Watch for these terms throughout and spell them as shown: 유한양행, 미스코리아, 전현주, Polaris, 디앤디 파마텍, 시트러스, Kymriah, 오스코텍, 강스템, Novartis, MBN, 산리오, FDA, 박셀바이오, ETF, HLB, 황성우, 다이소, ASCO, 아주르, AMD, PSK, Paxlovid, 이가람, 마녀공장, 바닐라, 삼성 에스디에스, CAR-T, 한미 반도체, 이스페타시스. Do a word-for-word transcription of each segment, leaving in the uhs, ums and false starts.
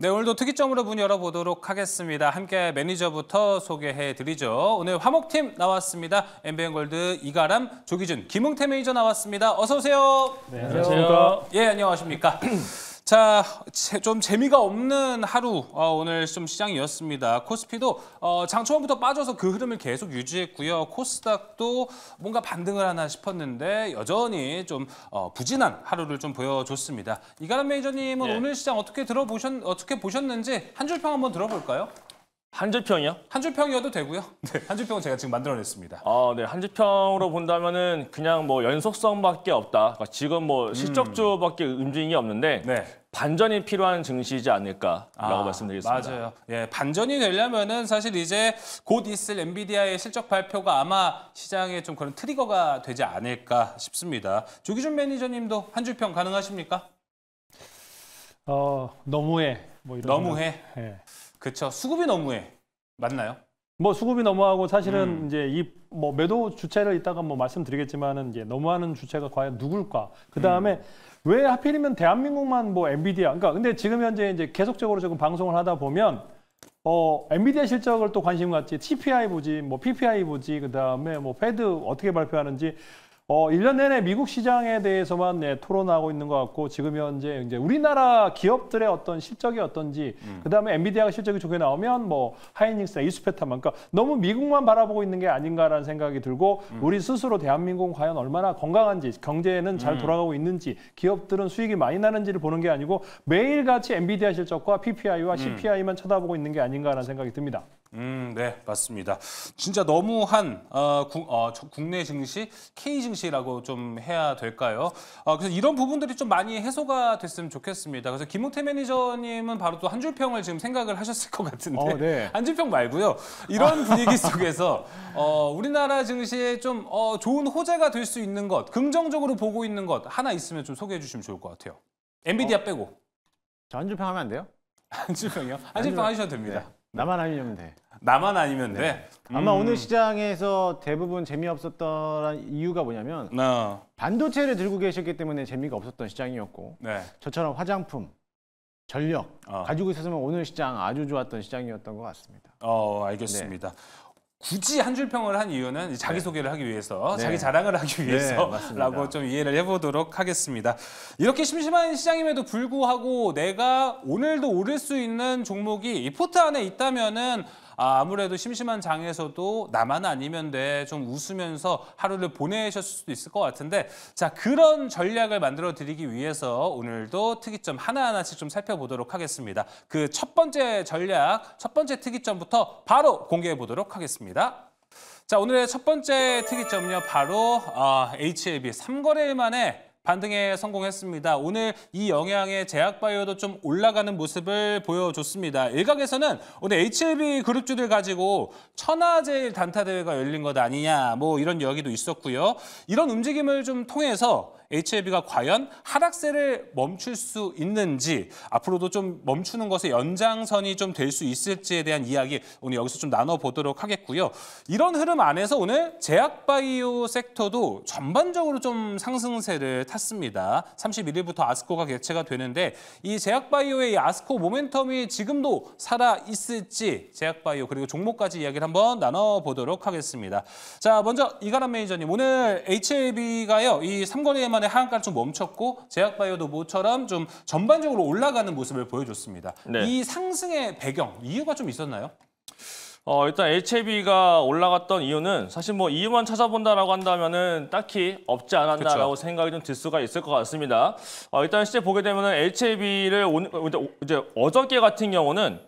네, 오늘도 특이점으로 문 열어보도록 하겠습니다. 함께 매니저부터 소개해드리죠. 오늘 화목팀 나왔습니다. 엠비엔 골드 이가람, 조기준, 김흥태 매니저 나왔습니다. 어서 오세요. 네, 안녕하세요. 예, 안녕하십니까. 자, 좀 재미가 없는 하루 어, 오늘 좀 시장이었습니다. 코스피도 어, 장 초반부터 빠져서 그 흐름을 계속 유지했고요. 코스닥도 뭔가 반등을 하나 싶었는데 여전히 좀 어, 부진한 하루를 좀 보여줬습니다. 이가람 매니저님은 예. 오늘 시장 어떻게 들어보셨 어떻게 보셨는지 한 줄 평 한번 들어볼까요? 한 줄 평이요? 한 줄 평이어도 되고요. 네, 한 줄 평은 제가 지금 만들어냈습니다. 아, 네, 한 줄 평으로 본다면은 그냥 뭐 연속성밖에 없다. 그러니까 지금 뭐 실적주밖에 음. 움직임이 없는데. 네. 반전이 필요한 증시이지 않을까라고 아, 말씀드리겠습니다. 맞아요. 예, 반전이 되려면은 사실 이제 곧 있을 엔비디아의 실적 발표가 아마 시장에 좀 그런 트리거가 되지 않을까 싶습니다. 조기준 매니저님도 한 줄 평 가능하십니까? 어, 너무해. 뭐 이런. 너무해. 예. 그렇죠. 수급이 너무해. 맞나요? 뭐 수급이 너무하고 사실은 음. 이제 이 뭐 매도 주체를 이따가 뭐 말씀드리겠지만은 이제 너무하는 주체가 과연 누굴까? 그 다음에 음. 왜 하필이면 대한민국만 뭐 엔비디아? 그러니까 근데 지금 현재 이제 계속적으로 조금 방송을 하다 보면 어 엔비디아 실적을 또 관심 갖지, 씨피아이 보지, 뭐 피피아이 보지, 그 다음에 뭐 패드 어떻게 발표하는지. 어, 일 년 내내 미국 시장에 대해서만 네, 토론하고 있는 것 같고, 지금 현재 이제 우리나라 기업들의 어떤 실적이 어떤지, 음. 그 다음에 엔비디아가 실적이 좋게 나오면, 뭐, 하이닉스나 이수페타만, 그러니까 너무 미국만 바라보고 있는 게 아닌가라는 생각이 들고, 음. 우리 스스로 대한민국은 과연 얼마나 건강한지, 경제는 잘 돌아가고 있는지, 기업들은 수익이 많이 나는지를 보는 게 아니고, 매일같이 엔비디아 실적과 피피아이와 음. 씨피아이만 쳐다보고 있는 게 아닌가라는 생각이 듭니다. 음, 네, 맞습니다. 진짜 너무한 어, 구, 어, 국내 증시, K 증시라고 좀 해야 될까요? 어, 그래서 이런 부분들이 좀 많이 해소가 됐으면 좋겠습니다. 그래서 김흥태 매니저님은 바로 또 한 줄평을 지금 생각을 하셨을 것 같은데 어, 네. 한 줄평 말고요. 이런 분위기 속에서 어, 우리나라 증시에 좀 어, 좋은 호재가 될 수 있는 것, 긍정적으로 보고 있는 것 하나 있으면 좀 소개해 주시면 좋을 것 같아요. 엔비디아 어? 빼고. 저 한 줄평 하면 안 돼요? 한 줄평이요? 한 줄평 하셔도 됩니다. 네. 나만 아니면 돼. 나만 아니면 네. 돼? 음. 아마 오늘 시장에서 대부분 재미없었던 이유가 뭐냐면 no. 반도체를 들고 계셨기 때문에 재미가 없었던 시장이었고 네. 저처럼 화장품, 전력 어. 가지고 있었으면 오늘 시장 아주 좋았던 시장이었던 것 같습니다. 어, 알겠습니다. 네. 굳이 한 줄평을 한 이유는 자기소개를 하기 위해서, 네. 자기 자랑을 하기 위해서라고 네, 좀 이해를 해보도록 하겠습니다. 이렇게 심심한 시장임에도 불구하고 내가 오늘도 오를 수 있는 종목이 이 포트 안에 있다면은 아, 아무래도 심심한 장에서도 나만 아니면 돼 좀 웃으면서 하루를 보내셨을 수도 있을 것 같은데 자 그런 전략을 만들어 드리기 위해서 오늘도 특이점 하나하나씩 좀 살펴보도록 하겠습니다. 그 첫 번째 전략, 첫 번째 특이점부터 바로 공개해 보도록 하겠습니다. 자 오늘의 첫 번째 특이점은요 바로 아, 에이치엘비 삼 거래일 만에 반등에 성공했습니다. 오늘 이 영향에 제약바이오도 좀 올라가는 모습을 보여줬습니다. 일각에서는 오늘 에이치엘비 그룹주들 가지고 천하제일 단타대회가 열린 것 아니냐 뭐 이런 이야기도 있었고요. 이런 움직임을 좀 통해서 에이치엘비가 과연 하락세를 멈출 수 있는지 앞으로도 좀 멈추는 것의 연장선이 좀 될 수 있을지에 대한 이야기 오늘 여기서 좀 나눠보도록 하겠고요. 이런 흐름 안에서 오늘 제약바이오 섹터도 전반적으로 좀 상승세를 탔습니다. 삼십일 일부터 아스코가 개최가 되는데 이 제약바이오의 이 아스코 모멘텀이 지금도 살아있을지 제약바이오 그리고 종목까지 이야기를 한번 나눠보도록 하겠습니다. 자, 먼저 이가람 매니저님 오늘 에이치엘비가요 이 삼 거래일만 하한가를 좀 멈췄고 제약바이오도 모처럼 좀 전반적으로 올라가는 모습을 보여줬습니다. 네. 이 상승의 배경, 이유가 좀 있었나요? 어, 일단 에이치엘비가 올라갔던 이유는 사실 뭐 이유만 찾아본다라고 한다면은 딱히 없지 않았나라고 그쵸. 생각이 좀 들 수가 있을 것 같습니다. 어, 일단 실제 보게 되면은 에이치엘비를 오늘 이제 어저께 같은 경우는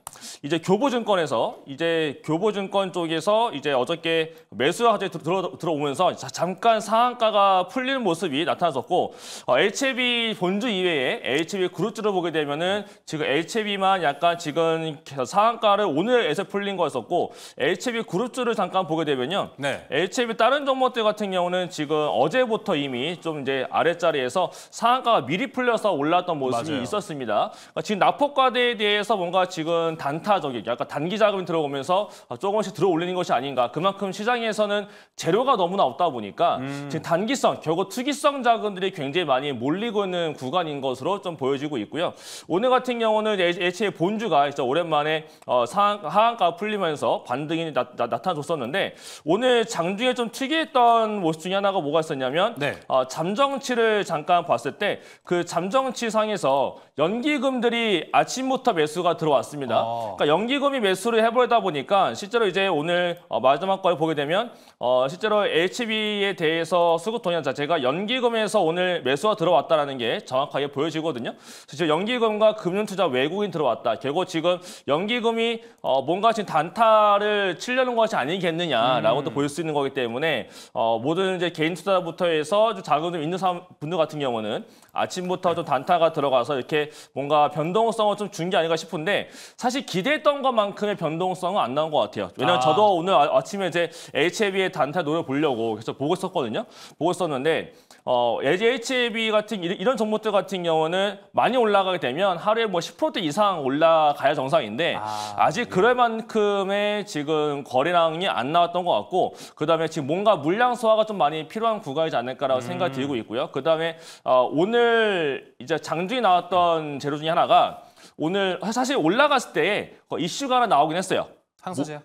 이제 교보증권에서 이제 교보증권 쪽에서 이제 어저께 매수가 들어 들어오면서 잠깐 상한가가 풀리는 모습이 나타났었고 어, 에이치엘비 본주 이외에 에이치엘비 그룹주를 보게 되면은 지금 에이치엘비만 약간 지금 상한가를 오늘에서 풀린 거였었고. 에이치엘비 그룹주를 잠깐 보게 되면요. 네. 에이치엘비 다른 종목들 같은 경우는 지금 어제부터 이미 좀 이제 아래자리에서 상한가가 미리 풀려서 올라왔던 모습이 맞아요. 있었습니다. 그러니까 지금 낙폭과대에 대해서 뭔가 지금 다 단타적인 약간 단기 자금이 들어오면서 조금씩 들어올리는 것이 아닌가. 그만큼 시장에서는 재료가 너무나 없다 보니까 음. 지금 단기성, 결국 투기성 자금들이 굉장히 많이 몰리고 있는 구간인 것으로 좀 보여지고 있고요. 오늘 같은 경우는 H의 본주가 진짜 오랜만에 어, 상한, 하한가가 풀리면서 반등이 나, 나, 나타나줬었는데 오늘 장중에 좀 특이했던 모습 중에 하나가 뭐가 있었냐면 네. 어, 잠정치를 잠깐 봤을 때 그 잠정치 상에서 연기금들이 아침부터 매수가 들어왔습니다. 아. 그러니까 연기금이 매수를 해보다 보니까 실제로 이제 오늘 어, 마지막 걸 보게 되면 어, 실제로 에이치비에 대해서 수급 동향 자체가 연기금에서 오늘 매수가 들어왔다는 게 정확하게 보여지거든요. 그래서 연기금과 금융투자 외국인 들어왔다. 결국 지금 연기금이 어, 뭔가 지금 단타를 치려는 것이 아니겠느냐라고도 음. 볼 수 있는 거기 때문에 어, 모든 이제 개인 투자부터 해서 좀 자금 좀 있는 사람, 분들 같은 경우는 아침부터 좀 단타가 들어가서 이렇게 뭔가 변동성을 좀 준 게 아닌가 싶은데 사실 기대했던 것만큼의 변동성은 안 나온 것 같아요. 왜냐면 아. 저도 오늘 아침에 이제 에이치엘비의 단타 노려보려고 계속 보고 있었거든요. 보고 있었는데 어, 에이치엘비 같은 이런 종목들 같은 경우는 많이 올라가게 되면 하루에 뭐 십 퍼센트 이상 올라가야 정상인데 아, 아직 네. 그럴 만큼의 지금 거래량이 안 나왔던 것 같고 그다음에 지금 뭔가 물량 소화가 좀 많이 필요한 구간이지 않을까라고 음. 생각이 들고 있고요. 그다음에 어, 오늘 이제 장중에 나왔던 재료 중에 하나가 오늘 사실 올라갔을 때 이슈가 하나 나오긴 했어요. 항소제약?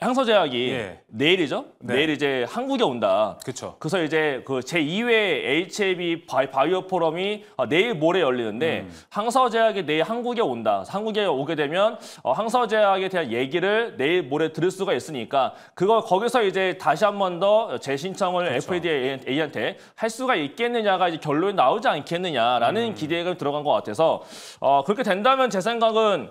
항소제약이 예. 내일이죠. 네. 내일 이제 한국에 온다. 그쵸. 그래서 이제 그 제이 회 에이치엘비 바이오 포럼이 내일 모레 열리는데 음. 항소제약이 내일 한국에 온다. 한국에 오게 되면 항소제약에 대한 얘기를 내일 모레 들을 수가 있으니까 그걸 거기서 이제 다시 한 번 더 재신청을 에프디에이한테 할 수가 있겠느냐가 이제 결론이 나오지 않겠느냐라는 음. 기대가 들어간 것 같아서 어, 그렇게 된다면 제 생각은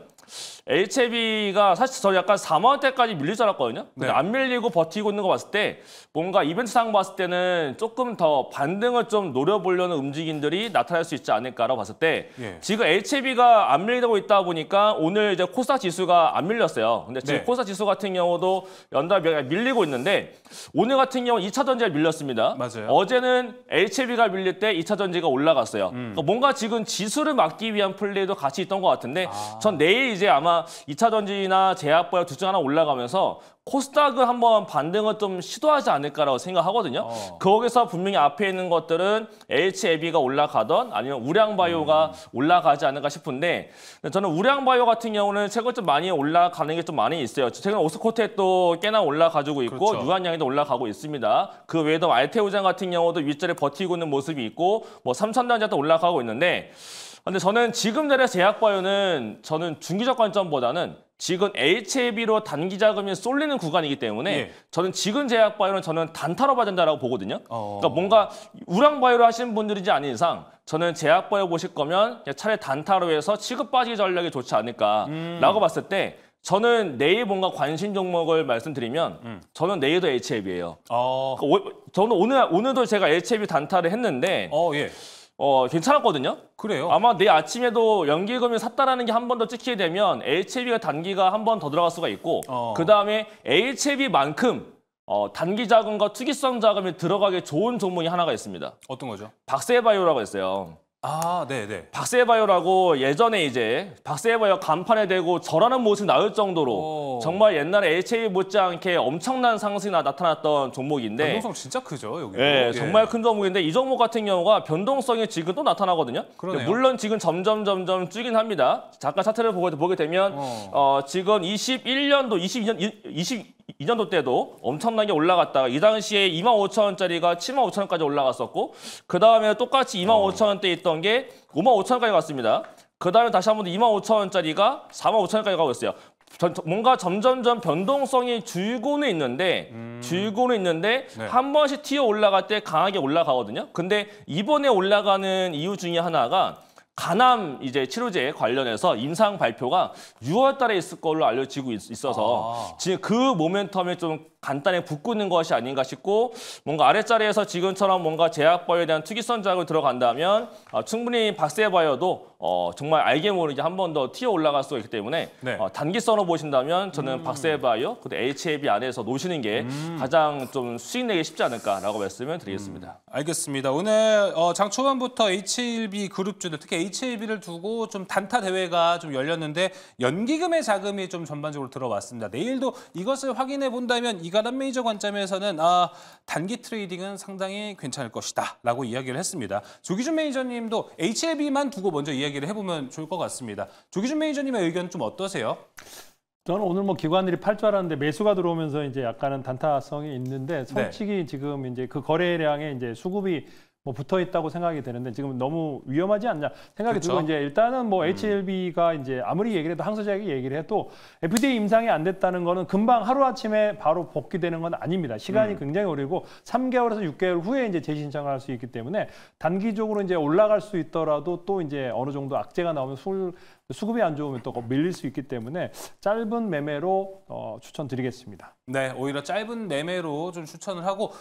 에이치엘비가 사실 저 약간 사만 원대까지 밀릴 줄 알았거든요. 근데 네. 안 밀리고 버티고 있는 거 봤을 때 뭔가 이벤트상 봤을 때는 조금 더 반등을 좀 노려보려는 움직임들이 나타날 수 있지 않을까라고 봤을 때 예. 지금 에이치엘비가 안 밀리고 있다 보니까 오늘 이제 코스닥 지수가 안 밀렸어요. 근데 지금 네. 코스닥 지수 같은 경우도 연달아 밀리고 있는데 오늘 같은 경우 이 차 전지가 밀렸습니다. 맞아요. 어제는 에이치엘비가 밀릴 때 이 차 전지가 올라갔어요. 음. 그러니까 뭔가 지금 지수를 막기 위한 플레이도 같이 있던 것 같은데 아. 전 내일 이제 아마 이 차 전지나 제약바이오 둘 중 하나 올라가면서 코스닥을 한번 반등을 좀 시도하지 않을까라고 생각하거든요. 어. 거기서 분명히 앞에 있는 것들은 에이치엘비가 올라가던 아니면 우량바이오가 음. 올라가지 않을까 싶은데 저는 우량바이오 같은 경우는 최근 좀 많이 올라가는 게 좀 많이 있어요. 최근 오스코텍도 꽤나 올라가지고 있고 그렇죠. 유한양이도 올라가고 있습니다. 그 외에도 알테오젠 같은 경우도 윗자리에 버티고 있는 모습이 있고 뭐 삼천단지도 올라가고 있는데 근데 저는 지금 내려 제약바이오는 저는 중기적 관점보다는 지금 에이치엘비로 단기 자금이 쏠리는 구간이기 때문에 예. 저는 지금 제약바이오는 저는 단타로 봐야 된다라고 보거든요. 어... 그러니까 뭔가 우량바이오를 하시는 분들이지 아닌 이상 저는 제약바이오 보실 거면 차라리 단타로 해서 치급 빠지기 전략이 좋지 않을까라고 음... 봤을 때 저는 내일 뭔가 관심 종목을 말씀드리면 음. 저는 내일도 에이치엘비예요. 어... 그러니까 오, 저는 오늘, 오늘도 제가 에이치엘비 단타를 했는데 어, 예. 어 괜찮았거든요. 그래요? 아마 내일 아침에도 연기금을 샀다라는 게 한 번 더 찍히게 되면 에이치엘비가 단기가 한 번 더 들어갈 수가 있고 어. 그다음에 에이치엘비만큼 어, 단기 자금과 투기성 자금이 들어가기 좋은 종목이 하나가 있습니다. 어떤 거죠? 박셀바이오라고 있어요. 아, 네, 네. 박셀바이오라고 예전에 이제 박셀바이오 간판에 대고 절하는 모습이 나올 정도로 오. 정말 옛날에 에이치엘비 못지않게 엄청난 상승이나 나타났던 종목인데 변동성 진짜 크죠, 여기. 네, 예. 정말 큰 종목인데 이 종목 같은 경우가 변동성이 지금 또 나타나거든요. 그러네요. 물론 지금 점점 점점 줄긴 합니다. 잠깐 차트를 보게, 보게 되면 어. 어, 지금 이십일 년도, 이십이 년, 이십. 이십이 년도 때도 엄청나게 올라갔다가 이 당시에 이만 오천 원짜리가 칠만 오천 원까지 올라갔었고 그 다음에 똑같이 이만 오천 원대 있던 게 오만 오천 원까지 갔습니다. 그 다음에 다시 한번 이만 오천 원짜리가 사만 오천 원까지 가고 있어요. 전, 뭔가 점점점 변동성이 줄고는 있는데 음... 줄고는 있는데 네. 한 번씩 튀어 올라갈 때 강하게 올라가거든요. 근데 이번에 올라가는 이유 중에 하나가 간암 이제 치료제 관련해서 임상 발표가 유월 달에 있을 걸로 알려지고 있어서 아. 지금 그 모멘텀에 좀 간단히 묶는 것이 아닌가 싶고, 뭔가 아랫자리에서 지금처럼 뭔가 제약바이오에 대한 특이성 자극을 들어간다면 어, 충분히 박세바이오도 어, 정말 알게 모르게 한 번 더 튀어 올라갈 수가 있기 때문에 네. 어, 단기선으로 보신다면 저는 음. 박세바이오, 그리고 에이치엘비 안에서 놓으시는 게 음. 가장 좀 수익 내기 쉽지 않을까라고 말씀을 드리겠습니다. 음. 알겠습니다. 오늘 어, 장 초반부터 에이치엘비 그룹주들, 특히 에이치엘비를 두고 좀 단타 대회가 좀 열렸는데 연기금의 자금이 좀 전반적으로 들어왔습니다. 내일도 이것을 확인해 본다면 이가람 매니저 관점에서는 아, 단기 트레이딩은 상당히 괜찮을 것이다 라고 이야기를 했습니다. 조기준 매니저님도 에이치엘비만 두고 먼저 이야기를 해보면 좋을 것 같습니다. 조기준 매니저님의 의견 좀 어떠세요? 저는 오늘 뭐 기관들이 팔 줄 알았는데 매수가 들어오면서 이제 약간은 단타성이 있는데 솔직히 네. 지금 이제 그 거래량에 이제 수급이 뭐 붙어 있다고 생각이 되는데 지금 너무 위험하지 않냐 생각이 그쵸? 들고 이제 일단은 뭐 음. 에이치엘비가 이제 아무리 얘기를 해도 항소제약이 얘기를 해도 에프디에이 임상이 안 됐다는 거는 금방 하루아침에 바로 복귀되는 건 아닙니다. 시간이 음. 굉장히 오래고 삼 개월에서 육 개월 후에 이제 재신청을 할 수 있기 때문에 단기적으로 이제 올라갈 수 있더라도 또 이제 어느 정도 악재가 나오면 술 수급이 안 좋으면 또 밀릴 수 있기 때문에 짧은 매매로 어, 추천드리겠습니다. 네, 오히려 짧은 매매로 좀 추천을 하고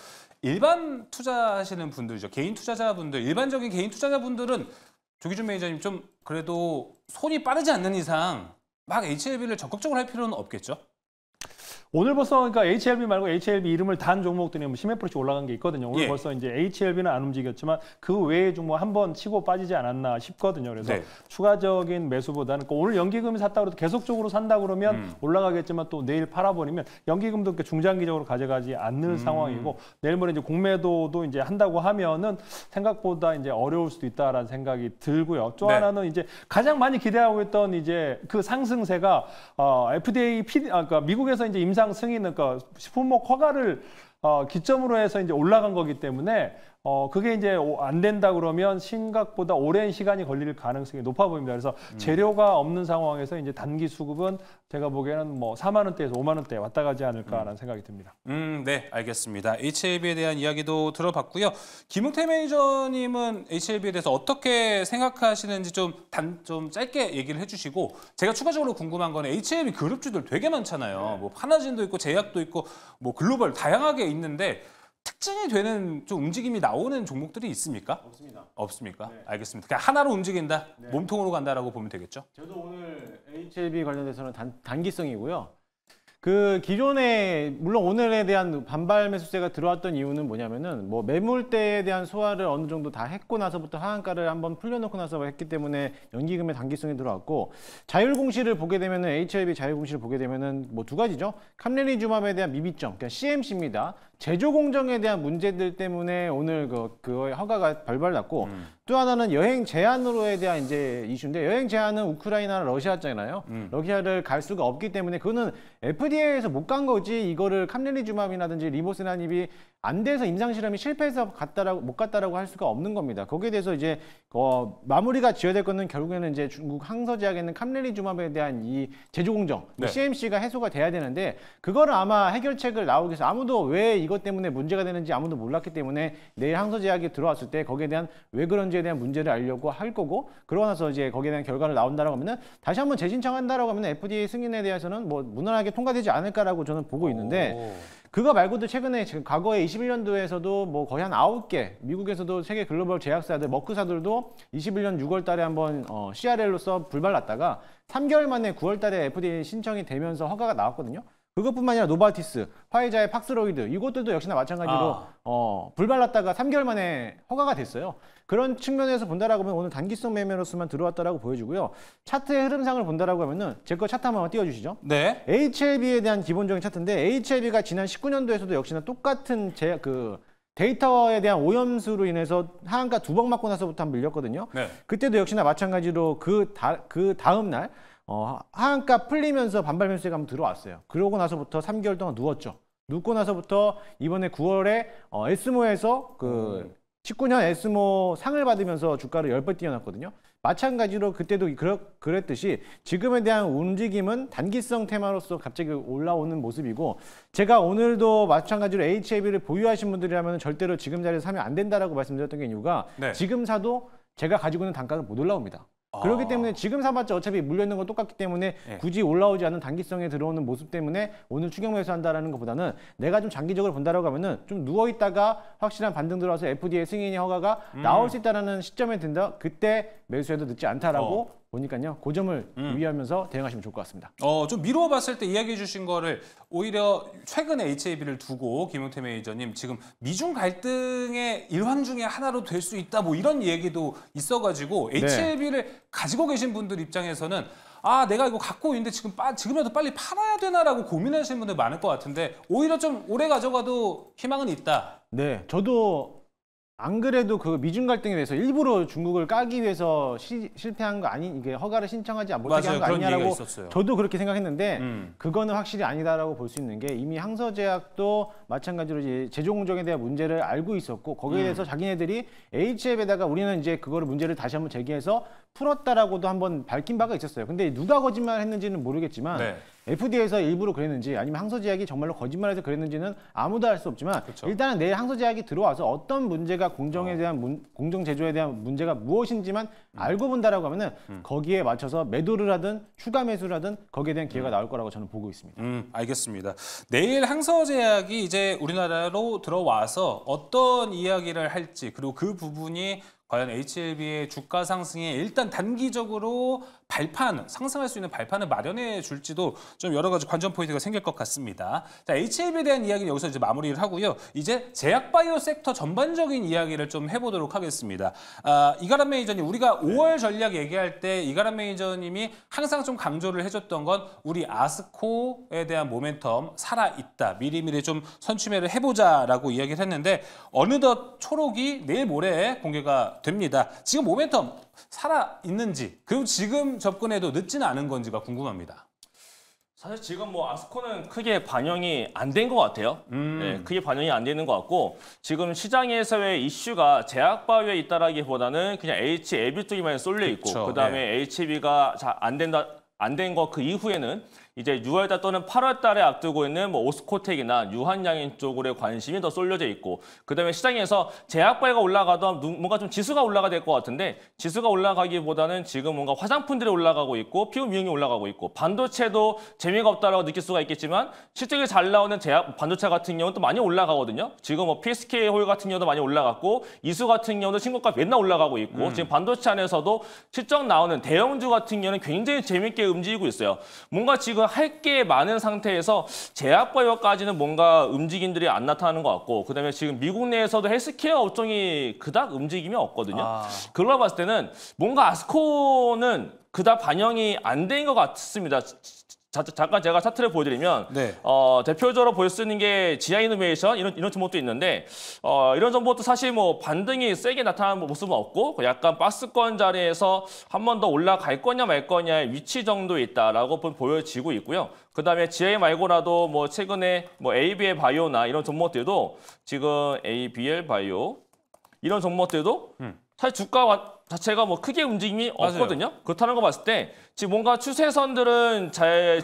일반 투자하시는 분들이죠. 개인 투자자분들, 일반적인 개인 투자자분들은 조기준 매니저님 좀 그래도 손이 빠르지 않는 이상 막 에이치엘비를 적극적으로 할 필요는 없겠죠? 오늘 벌써 그러니까 에이치엘비 말고 에이치엘비 이름을 단 종목들이 십몇 프로씩 올라간 게 있거든요. 오늘 예. 벌써 이제 에이치엘비는 안 움직였지만 그 외의 종목 한 번 치고 빠지지 않았나 싶거든요. 그래서 네. 추가적인 매수보다는 오늘 연기금이 샀다 그래도 계속적으로 산다 그러면 음. 올라가겠지만 또 내일 팔아버리면 연기금도 이렇게 중장기적으로 가져가지 않는 음. 상황이고 내일 모레 이제 공매도도 이제 한다고 하면은 생각보다 이제 어려울 수도 있다라는 생각이 들고요. 또 네. 하나는 이제 가장 많이 기대하고 있던 이제 그 상승세가 어, 에프디에이 피디, 아, 그러니까 미국에서 이제 임상 승인은 그러니까 품목 허가를 어, 기점으로 해서 이제 올라간 거기 때문에 어, 그게 이제 안 된다 그러면 생각보다 오랜 시간이 걸릴 가능성이 높아 보입니다. 그래서 음. 재료가 없는 상황에서 이제 단기 수급은 제가 보기에는 뭐 사만 원대에서 오만 원대에 왔다 가지 않을까라는 음. 생각이 듭니다. 음, 네, 알겠습니다. 에이치엘비에 대한 이야기도 들어봤고요. 김흥태 매니저님은 에이치엘비에 대해서 어떻게 생각하시는지 좀, 단, 좀 짧게 얘기를 해주시고 제가 추가적으로 궁금한 거는 에이치엘비 그룹주들 되게 많잖아요. 네. 뭐 파나진도 있고 제약도 있고 뭐 글로벌 다양하게 있는데 특징이 되는 좀 움직임이 나오는 종목들이 있습니까? 없습니다. 없습니까? 네. 알겠습니다. 그러니까 하나로 움직인다, 네. 몸통으로 간다라고 보면 되겠죠? 저도 오늘 에이치엘비 관련해서는 단, 단기성이고요. 그 기존에 물론 오늘에 대한 반발 매수세가 들어왔던 이유는 뭐냐면은 뭐 매물대에 대한 소화를 어느 정도 다 했고 나서부터 하한가를 한번 풀려놓고 나서 했기 때문에 연기금의 단기성이 들어왔고 자율공시를 보게 되면은 에이치엘비 자율공시를 보게 되면은 뭐 두 가지죠. 캄레리주맙에 대한 미비점, 그러니까 씨엠씨입니다. 제조 공정에 대한 문제들 때문에 오늘 그, 그거의 허가가 발발났고 음. 또 하나는 여행 제한으로에 대한 이제 이슈인데 여행 제한은 우크라이나나 러시아잖아요. 음. 러시아를 갈 수가 없기 때문에 그거는 에프디에이에서 못 간 거지 이거를 캄레리주맙이라든지 리보스나닙이 안 돼서 임상 실험이 실패해서 갔다라고 못 갔다라고 할 수가 없는 겁니다. 거기에 대해서 이제 어, 마무리가 지어야 될 거는 결국에는 이제 중국 항서제약에 있는 캄레리주맙에 대한 이 제조 공정 네. 씨엠씨가 해소가 돼야 되는데 그거를 아마 해결책을 나오기 위해서 아무도 왜 이것 때문에 문제가 되는지 아무도 몰랐기 때문에 내일 항서제약이 들어왔을 때 거기에 대한 왜 그런지에 대한 문제를 알려고 할 거고 그러고 나서 이제 거기에 대한 결과를 나온다라고 하면은 다시 한번 재신청한다라고 하면 에프디에이 승인에 대해서는 뭐 무난하게 통과되지 않을까라고 저는 보고 있는데 오. 그거 말고도 최근에 지금 과거에 이십일 년도에서도 뭐 거의 한 아홉 개 미국에서도 세계 글로벌 제약사들 머크사들도 이십일 년 유월 달에 한번 어, 씨알엘로서 불발났다가 삼 개월 만에 구월 달에 에프디에이 신청이 되면서 허가가 나왔거든요. 그것뿐만 아니라 노바티스, 화이자의 팍스로이드 이것들도 역시나 마찬가지로 아. 어, 불발났다가 삼 개월 만에 허가가 됐어요. 그런 측면에서 본다라고 하면 오늘 단기성 매매로서만 들어왔다라고 보여주고요. 차트의 흐름상을 본다라고 하면은 제 거 차트 한번 띄워주시죠. 네. 에이치엘비에 대한 기본적인 차트인데 에이치엘비가 지난 십구 년도에서도 역시나 똑같은 제 그 데이터에 대한 오염수로 인해서 하한가 두 번 맞고 나서부터 한 밀렸거든요. 네. 그때도 역시나 마찬가지로 그, 다, 그 다음 날 어, 하한가 풀리면서 반발 매수세가 한번 들어왔어요. 그러고 나서부터 삼 개월 동안 누웠죠. 눕고 나서부터 이번에 구월에 어, 에스모에서 그 십구 년 에스모 상을 받으면서 주가를 열 배 뛰어났거든요. 마찬가지로 그때도 그러, 그랬듯이 지금에 대한 움직임은 단기성 테마로서 갑자기 올라오는 모습이고 제가 오늘도 마찬가지로 에이치엘비를 보유하신 분들이라면 절대로 지금 자리에서 사면 안 된다라고 말씀드렸던 게 이유가 네. 지금 사도 제가 가지고 있는 단가는 못 올라옵니다. 아. 그렇기 때문에 지금 사봤자 어차피 물려있는 건 똑같기 때문에 네. 굳이 올라오지 않는 단기성에 들어오는 모습 때문에 오늘 추격 매수한다라는 것보다는 내가 좀 장기적으로 본다라고 하면은 좀 누워있다가 확실한 반등 들어와서 에프디에이 승인이 허가가 음. 나올 수 있다는 시점에 든다. 그때 매수해도 늦지 않다라고 어. 보니까요. 그 점을 음. 유의하면서 대응하시면 좋을 것 같습니다. 어, 좀 미루어 봤을 때 이야기해 주신 거를 오히려 최근에 에이치엘비를 두고 김흥태 매니저님 지금 미중 갈등의 일환 중에 하나로 될 수 있다 뭐 이런 얘기도 있어가지고 네. 에이치엘비를 가지고 계신 분들 입장에서는 아 내가 이거 갖고 있는데 지금 빠, 지금이라도 빨리 팔아야 되나라고 고민하시는 분들 많을 것 같은데 오히려 좀 오래 가져가도 희망은 있다. 네, 저도 안 그래도 그 미중 갈등에 대해서 일부러 중국을 까기 위해서 시, 실패한 거 아닌 이게 허가를 신청하지 못하게 한 거 아니냐라고 저도 그렇게 생각했는데 음. 그거는 확실히 아니다라고 볼 수 있는 게 이미 항서제약도 마찬가지로 이제 제조 공정에 대한 문제를 알고 있었고 거기에 음. 대해서 자기네들이 에이치엘비에다가 우리는 이제 그거를 문제를 다시 한번 제기해서 풀었다라고도 한번 밝힌 바가 있었어요. 근데 누가 거짓말했는지는 모르겠지만. 네. 에프디에이에서 일부러 그랬는지 아니면 항소제약이 정말로 거짓말해서 그랬는지는 아무도 알 수 없지만 그쵸. 일단은 내일 항소제약이 들어와서 어떤 문제가 공정에 어. 대한 문, 공정 제조에 대한 문제가 무엇인지만 음. 알고 본다라고 하면은 음. 거기에 맞춰서 매도를 하든 추가 매수를 하든 거기에 대한 기회가 음. 나올 거라고 저는 보고 있습니다. 음, 알겠습니다. 내일 항소제약이 이제 우리나라로 들어와서 어떤 이야기를 할지 그리고 그 부분이 과연 에이치엘비의 주가 상승에 일단 단기적으로 발판, 상승할 수 있는 발판을 마련해 줄지도 좀 여러 가지 관전 포인트가 생길 것 같습니다. 자, 에이치엘비에 대한 이야기는 여기서 이제 마무리를 하고요. 이제 제약바이오 섹터 전반적인 이야기를 좀 해보도록 하겠습니다. 아, 이가람 매니저님, 우리가 네. 오월 전략 얘기할 때 이가람 매니저님이 항상 좀 강조를 해줬던 건 우리 아스코에 대한 모멘텀 살아있다. 미리미리 좀 선취매를 해보자라고 이야기를 했는데 어느덧 초록이 내일 모레 공개가 됩니다. 지금 모멘텀 살아있는지 그리고 지금 접근해도 늦지는 않은 건지가 궁금합니다. 사실 지금 뭐 아스코는 크게 반영이 안 된 것 같아요. 음. 네, 크게 반영이 안 되는 것 같고 지금 시장에서의 이슈가 제약바이오에 있다라기보다는 그냥 에이치엘비 쪽에만 쏠려 있고 그쵸. 그다음에 네. 에이치엘비가 잘 안 된다 안 된 거 그 이후에는 이제 유월달 또는 팔월달에 앞두고 있는 뭐 오스코텍이나 유한양인 쪽으로의 관심이 더 쏠려져 있고 그다음에 시장에서 제약바이오가 올라가던 뭔가 좀 지수가 올라가야 될 것 같은데 지수가 올라가기보다는 지금 뭔가 화장품들이 올라가고 있고 피부 미용이 올라가고 있고 반도체도 재미가 없다라고 느낄 수가 있겠지만 실적이 잘 나오는 제약 반도체 같은 경우는 또 많이 올라가거든요. 지금 뭐 피에스케이 홀 같은 경우도 많이 올라갔고 이수 같은 경우도 신고가 맨날 올라가고 있고 음. 지금 반도체 안에서도 실적 나오는 대형주 같은 경우는 굉장히 재미있게 움직이고 있어요. 뭔가 지금 할 게 많은 상태에서 제약바이오까지는 뭔가 움직임들이 안 나타나는 것 같고 그다음에 지금 미국 내에서도 헬스케어 업종이 그닥 움직임이 없거든요. 아... 그걸로 봤을 때는 뭔가 아스코는 그닥 반영이 안 된 것 같습니다. 자, 잠깐 제가 차트를 보여드리면 네. 어, 대표적으로 볼 수 있는 게 지아이노베이션 이런 이런 종목도 있는데 어, 이런 종목도 사실 뭐 반등이 세게 나타나는 모습은 없고 약간 박스권 자리에서 한 번 더 올라갈 거냐 말 거냐의 위치 정도에 있다라고 보여지고 있고요. 그다음에 지아이 말고라도 뭐 최근에 뭐 에이비엘 바이오나 이런 종목들도 지금 에이비엘 바이오 이런 종목들도 음. 사실 주가 자체가 뭐 크게 움직임이 맞아요. 없거든요. 그렇다는 거 봤을 때 지금 뭔가 추세선들은 잘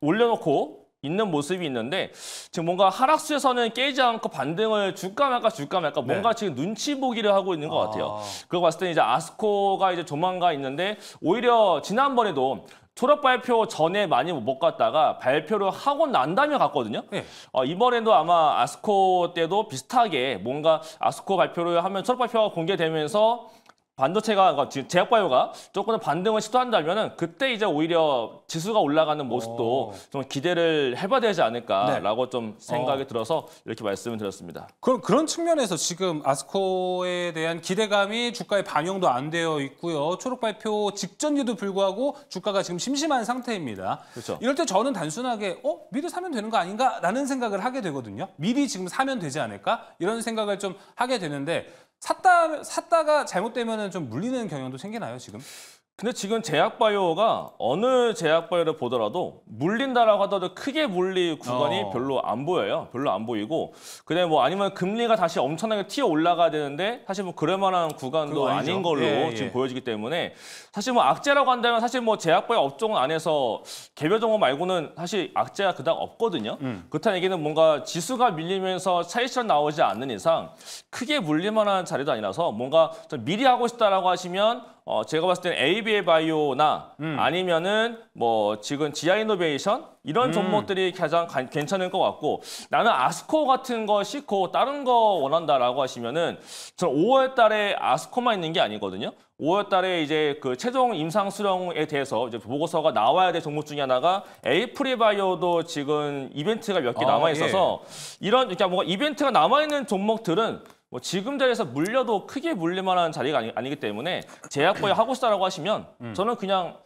올려놓고 있는 모습이 있는데 지금 뭔가 하락수에서는 깨지 않고 반등을 줄까 말까 줄까 말까 네. 뭔가 지금 눈치 보기를 하고 있는 것 아. 같아요. 그거 봤을 때 이제 아스코가 이제 조만간 있는데 오히려 지난번에도 졸업 발표 전에 많이 못 갔다가 발표를 하고 난 다음에 갔거든요. 네. 어, 이번에도 아마 아스코 때도 비슷하게 뭔가 아스코 발표를 하면 졸업 발표가 공개되면서 반도체가 지금 제약바이오가 조금 더 반등을 시도한다면은 그때 이제 오히려 지수가 올라가는 모습도 오. 좀 기대를 해봐야 되지 않을까라고 네. 좀 생각이 어. 들어서 이렇게 말씀을 드렸습니다. 그럼 그런 측면에서 지금 아스코에 대한 기대감이 주가에 반영도 안 되어 있고요. 초록 발표 직전에도 불구하고 주가가 지금 심심한 상태입니다. 그렇죠. 이럴 때 저는 단순하게 어 미리 사면 되는 거 아닌가라는 생각을 하게 되거든요. 미리 지금 사면 되지 않을까 이런 생각을 좀 하게 되는데. 샀다, 샀다가 잘못되면 좀 물리는 경향도 생기나요, 지금? 근데 지금 제약바이오가 어느 제약바이오를 보더라도 물린다라고 하더라도 크게 물릴 구간이 어. 별로 안 보여요. 별로 안 보이고. 그다음에 뭐 아니면 금리가 다시 엄청나게 튀어 올라가야 되는데 사실 뭐 그럴 만한 구간도 아닌 걸로 예, 예. 지금 보여지기 때문에 사실 뭐 악재라고 한다면 사실 뭐 제약바이오 업종 안에서 개별 종목 말고는 사실 악재가 그닥 없거든요. 음. 그렇다는 얘기는 뭔가 지수가 밀리면서 차익실현 나오지 않는 이상 크게 물릴 만한 자리도 아니라서 뭔가 좀 미리 하고 싶다라고 하시면 어, 제가 봤을 때는 에이비에이 바이오나 음. 아니면은 뭐 지금 지아 이노베이션 이런 음. 종목들이 가장 가, 괜찮을 것 같고, 나는 아스코 같은 거 싫고 다른 거 원한다라고 하시면은, 전 오월 달에 아스코만 있는 게 아니거든요. 오월 달에 이제 그 최종 임상 수령에 대해서 이제 보고서가 나와야 될 종목 중에 하나가 에이프리 바이오도 지금 이벤트가 몇 개 남아 있어서 아, 예. 이런 그러니까 뭔가 이벤트가 남아 있는 종목들은 뭐 지금 자리에서 물려도 크게 물릴 만한 자리가 아니, 아니기 때문에 제약거에 하고 싶다라고 하시면 음. 저는 그냥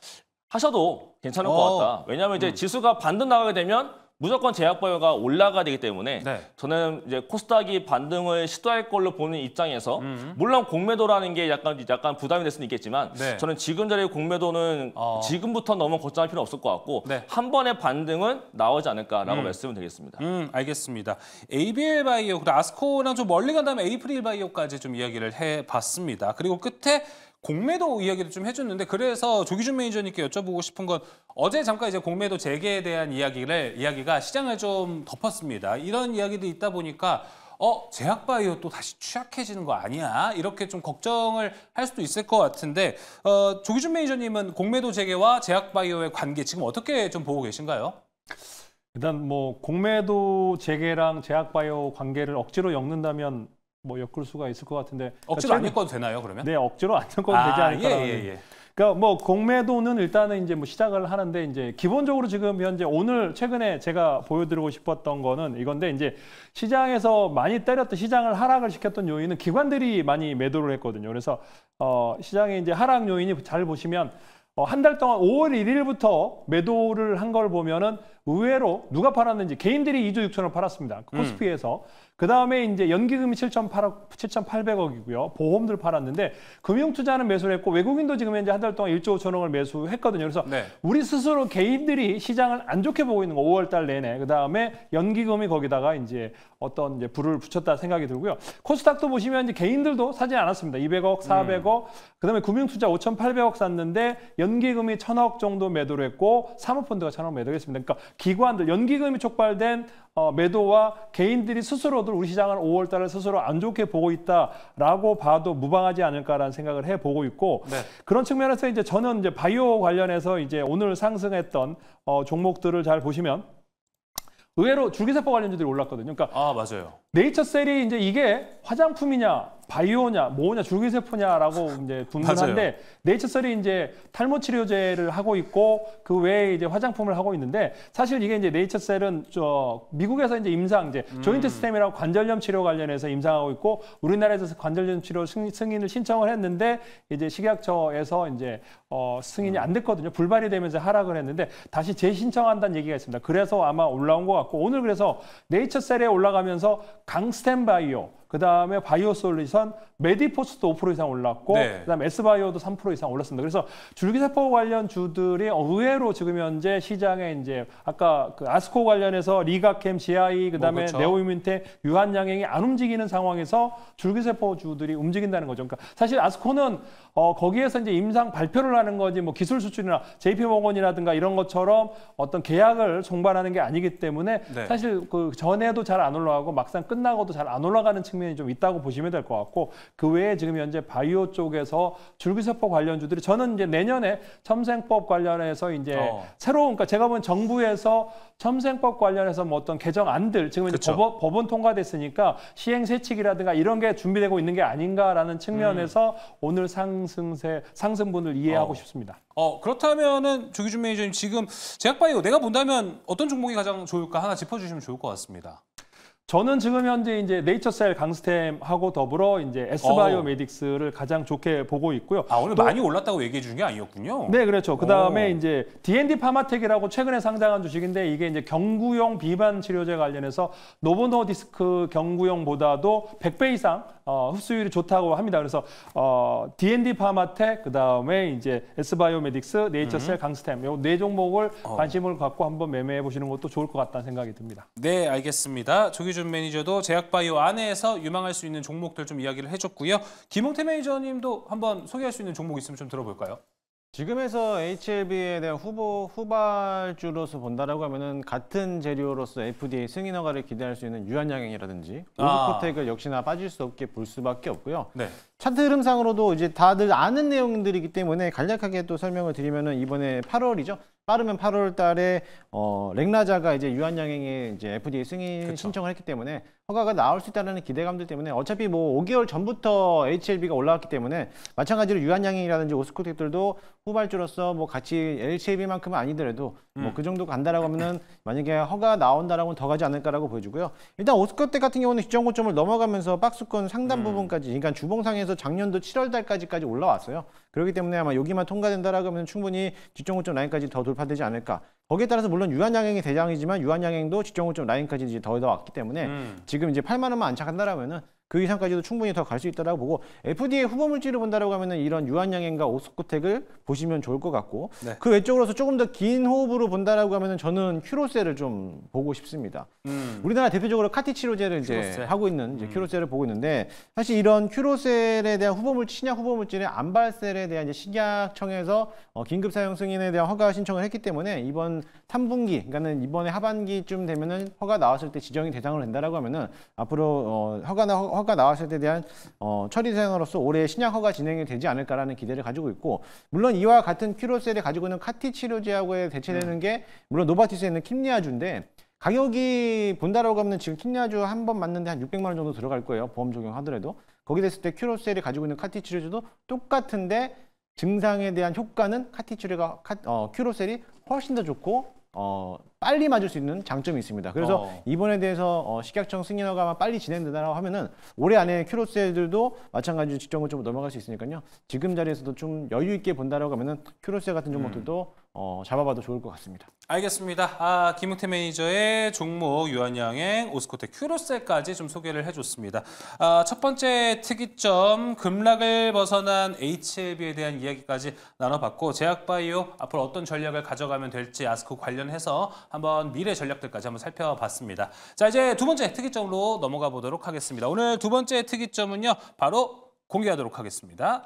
하셔도 괜찮을 어. 것 같다. 왜냐하면 이제 음. 지수가 반등 나가게 되면 무조건 제약바이오가 올라가야 되기 때문에 네. 저는 이제 코스닥이 반등을 시도할 걸로 보는 입장에서 음. 물론 공매도라는 게 약간 약간 부담이 될 수는 있겠지만 네. 저는 지금 자리에 공매도는 어. 지금부터 너무 걱정할 필요는 없을 것 같고 네. 한 번의 반등은 나오지 않을까라고 음. 말씀을 드리겠습니다. 음, 알겠습니다. 에이비엘 바이오, 그리고 아스코랑 좀 멀리 간 다음에 에이프릴 바이오까지 좀 이야기를 해봤습니다. 그리고 끝에 공매도 이야기를 좀 해줬는데, 그래서 조기준 매니저님께 여쭤보고 싶은 건, 어제 잠깐 이제 공매도 재개에 대한 이야기를, 이야기가 시장을 좀 덮었습니다. 이런 이야기도 있다 보니까, 어, 제약바이오 또 다시 취약해지는 거 아니야? 이렇게 좀 걱정을 할 수도 있을 것 같은데, 어, 조기준 매니저님은 공매도 재개와 제약바이오의 관계 지금 어떻게 좀 보고 계신가요? 일단 뭐, 공매도 재개랑 제약바이오 관계를 억지로 엮는다면, 뭐 엮을 수가 있을 것 같은데 억지로 그러니까 안 엮어도 되나요 그러면? 네, 억지로 안 엮어도 아, 되지 않을까라는. 예, 예, 예. 그러니까 뭐 공매도는 일단은 이제 뭐 시작을 하는데, 이제 기본적으로 지금 현재 오늘 최근에 제가 보여드리고 싶었던 거는 이건데, 이제 시장에서 많이 때렸던, 시장을 하락을 시켰던 요인은 기관들이 많이 매도를 했거든요. 그래서 어, 시장의 이제 하락 요인이 잘 보시면 어, 한 달 동안 오월 일일부터 매도를 한 걸 보면은 의외로 누가 팔았는지 개인들이 이조 육천억을 팔았습니다. 코스피에서. 음. 그 다음에 이제 연기금이 칠천팔백억이고요. 보험들 팔았는데 금융투자는 매수를 했고, 외국인도 지금 현재 한 달 동안 일조 오천억을 매수했거든요. 그래서 네. 우리 스스로 개인들이 시장을 안 좋게 보고 있는 거, 오월 달 내내. 그 다음에 연기금이 거기다가 이제 어떤 이제 불을 붙였다 생각이 들고요. 코스닥도 보시면 이제 개인들도 사지 않았습니다. 이백억, 사백억, 음. 그 다음에 금융투자 오천팔백억 샀는데 연기금이 천억 정도 매도를 했고 사모펀드가 천억 매도했습니다. 그러니까 기관들, 연기금이 촉발된 어, 매도와 개인들이 스스로도 우리 시장을 오월 달을 스스로 안 좋게 보고 있다라고 봐도 무방하지 않을까라는 생각을 해보고 있고 네. 그런 측면에서 이제 저는 이제 바이오 관련해서 이제 오늘 상승했던 어, 종목들을 잘 보시면 의외로 줄기세포 관련주들이 올랐거든요. 그러니까 아, 맞아요. 네이처셀이 이제 이게 화장품이냐, 바이오냐, 뭐냐, 줄기세포냐라고 이제 분분한데, 네이처셀이 이제 탈모 치료제를 하고 있고 그 외에 이제 화장품을 하고 있는데, 사실 이게 이제 네이처셀은 저 미국에서 이제 임상 이제 음. 조인트 스템이라고 관절염 치료 관련해서 임상하고 있고, 우리나라에서 관절염 치료 승인을 신청을 했는데 이제 식약처에서 이제 어 승인이 안 됐거든요. 불발이 되면서 하락을 했는데 다시 재신청한다는 얘기가 있습니다. 그래서 아마 올라온 것 같고, 오늘 그래서 네이처셀에 올라가면서 강스템 바이오, 그 다음에 바이오 솔루션, 메디포스도 오 퍼센트 이상 올랐고, 네. 그 다음에 에스바이오도 삼 퍼센트 이상 올랐습니다. 그래서 줄기세포 관련 주들이 의외로 지금 현재 시장에 이제 아까 그 아스코 관련해서 리가캠, 지아이, 그 다음에 뭐, 네오이민텍, 유한양행이 안 움직이는 상황에서 줄기세포 주들이 움직인다는 거죠. 그러니까 사실 아스코는 어, 거기에서 이제 임상 발표를 하는 거지 뭐 기술 수출이나 제이피모건이라든가 이런 것처럼 어떤 계약을 종반하는 게 아니기 때문에 네. 사실 그 전에도 잘 안 올라가고 막상 끝나고도 잘 안 올라가는 측면 면이 좀 있다고 보시면 될 것 같고, 그 외에 지금 현재 바이오 쪽에서 줄기세포 관련주들이, 저는 이제 내년에 첨생법 관련해서 이제 어. 새로운, 그러니까 제가 본 정부에서 첨생법 관련해서 뭐 어떤 개정안들 지금 이제 법원, 법원 통과됐으니까 시행세칙이라든가 이런 게 준비되고 있는 게 아닌가라는 측면에서 음. 오늘 상승세 상승분을 이해하고 어. 싶습니다. 어 그렇다면은 조기준 매니저님, 지금 제약바이오 내가 본다면 어떤 종목이 가장 좋을까 하나 짚어주시면 좋을 것 같습니다. 저는 지금 현재 이제 네이처셀 강스템하고 더불어 이제 에스바이오메딕스를 가장 좋게 보고 있고요. 아, 오늘 또, 많이 올랐다고 얘기해 주는 게 아니었군요. 네, 그렇죠. 그 다음에 이제 디앤디 파마텍이라고 최근에 상장한 주식인데, 이게 이제 경구용 비만 치료제 관련해서 노보노디스크 경구용보다도 백 배 이상 어, 흡수율이 좋다고 합니다. 그래서 어, 디앤디 파마텍, 그 다음에 이제 에스바이오메딕스, 네이처셀, 음. 강스템, 요 네 종목을 어. 관심을 갖고 한번 매매해 보시는 것도 좋을 것 같다는 생각이 듭니다. 네, 알겠습니다. 조기준 매니저도 제약바이오 안에서 유망할 수 있는 종목들 좀 이야기를 해줬고요. 김흥태 매니저님도 한번 소개할 수 있는 종목 있으면 좀 들어볼까요? 지금에서 에이치엘비에 대한 후보, 후발주로서 본다라고 하면은 같은 재료로서 에프디에이 승인 허가를 기대할 수 있는 유한양행이라든지 오브코텍을 아. 역시나 빠질 수 없게 볼 수밖에 없고요. 네. 차트 흐름상으로도 이제 다들 아는 내용들이기 때문에 간략하게 또 설명을 드리면은 이번에 팔월이죠. 빠르면 팔월 달에 어, 렉라자가 이제 유한양행에 이제 에프디에이 승인 그쵸. 신청을 했기 때문에 허가가 나올 수 있다는 기대감들 때문에 어차피 뭐 오 개월 전부터 에이치엘비가 올라왔기 때문에 마찬가지로 유한양행이라든지 오스코텍들도 후발주로서 뭐 같이 에이치엘비만큼은 아니더라도 음. 뭐 그 정도 간다라고 하면은 만약에 허가 나온다라고는 더 가지 않을까라고 보여주고요. 일단 오스코텍 같은 경우는 기저고점을 넘어가면서 박스권 상단 음. 부분까지 그러니까 주봉상에서 작년도 칠월 달까지까지 올라왔어요. 그렇기 때문에 아마 여기만 통과된다라고 하면 충분히 지정고점 라인까지 더 돌파되지 않을까. 거기에 따라서 물론 유한양행이 대장이지만 유한양행도 지정고점 라인까지 이제 더 나왔기 때문에 음. 지금 이제 팔만 원만 안착한다라면은 그 이상까지도 충분히 더 갈 수 있다라고 보고 에프디에이 후보 물질을 본다라고 하면은 이런 유한양행과 오스코텍을 보시면 좋을 것 같고 네. 그 외적으로서 조금 더 긴 호흡으로 본다라고 하면은 저는 큐로셀을 좀 보고 싶습니다. 음. 우리나라 대표적으로 카티 치료제를 이제 큐로셀. 하고 있는 이제 큐로셀을 음. 보고 있는데 사실 이런 큐로셀에 대한 후보 물질, 신약 후보 물질의 안발셀에 대한 이제 식약청에서 어, 긴급 사용 승인에 대한 허가 신청을 했기 때문에 이번 삼 분기, 그러니까는 이번에 하반기쯤 되면은 허가 나왔을 때 지정이 대상으로 된다라고 하면은 앞으로 어, 허가나 허, 허가 나왔을 때 대한 어, 처리 대상으로서 올해 신약 허가 진행이 되지 않을까라는 기대를 가지고 있고 물론 이와 같은 큐로셀이 가지고 있는 카티 치료제하고 대체되는 음. 게 물론 노바티스에 있는 킴리아주인데 가격이 본다라고 하면 지금 킴리아주 한 번 맞는데 한 육백만 원 정도 들어갈 거예요. 보험 적용하더라도. 거기 됐을 때 큐로셀이 가지고 있는 카티 치료제도 똑같은데 증상에 대한 효과는 카티 치료가 카, 어, 큐로셀이 훨씬 더 좋고 어, 빨리 맞을 수 있는 장점이 있습니다. 그래서 어. 이번에 대해서 어, 식약청 승인 허가만 빨리 진행된다라고 하면은 올해 안에 큐로셀들도 마찬가지로 직전으로 좀 넘어갈 수 있으니까요. 지금 자리에서도 좀 여유 있게 본다라고 하면은 큐로셀 같은 종목들도 음. 어, 잡아봐도 좋을 것 같습니다. 알겠습니다. 아, 김흥태 매니저의 종목 유한양행, 오스코텍, 큐로셀까지 좀 소개를 해줬습니다. 아, 첫 번째 특이점, 급락을 벗어난 에이치엘비에 대한 이야기까지 나눠봤고 제약바이오 앞으로 어떤 전략을 가져가면 될지 아스코 관련해서 한번 미래 전략들까지 한번 살펴봤습니다. 자, 이제 두 번째 특이점으로 넘어가 보도록 하겠습니다. 오늘 두 번째 특이점은요, 바로 공개하도록 하겠습니다.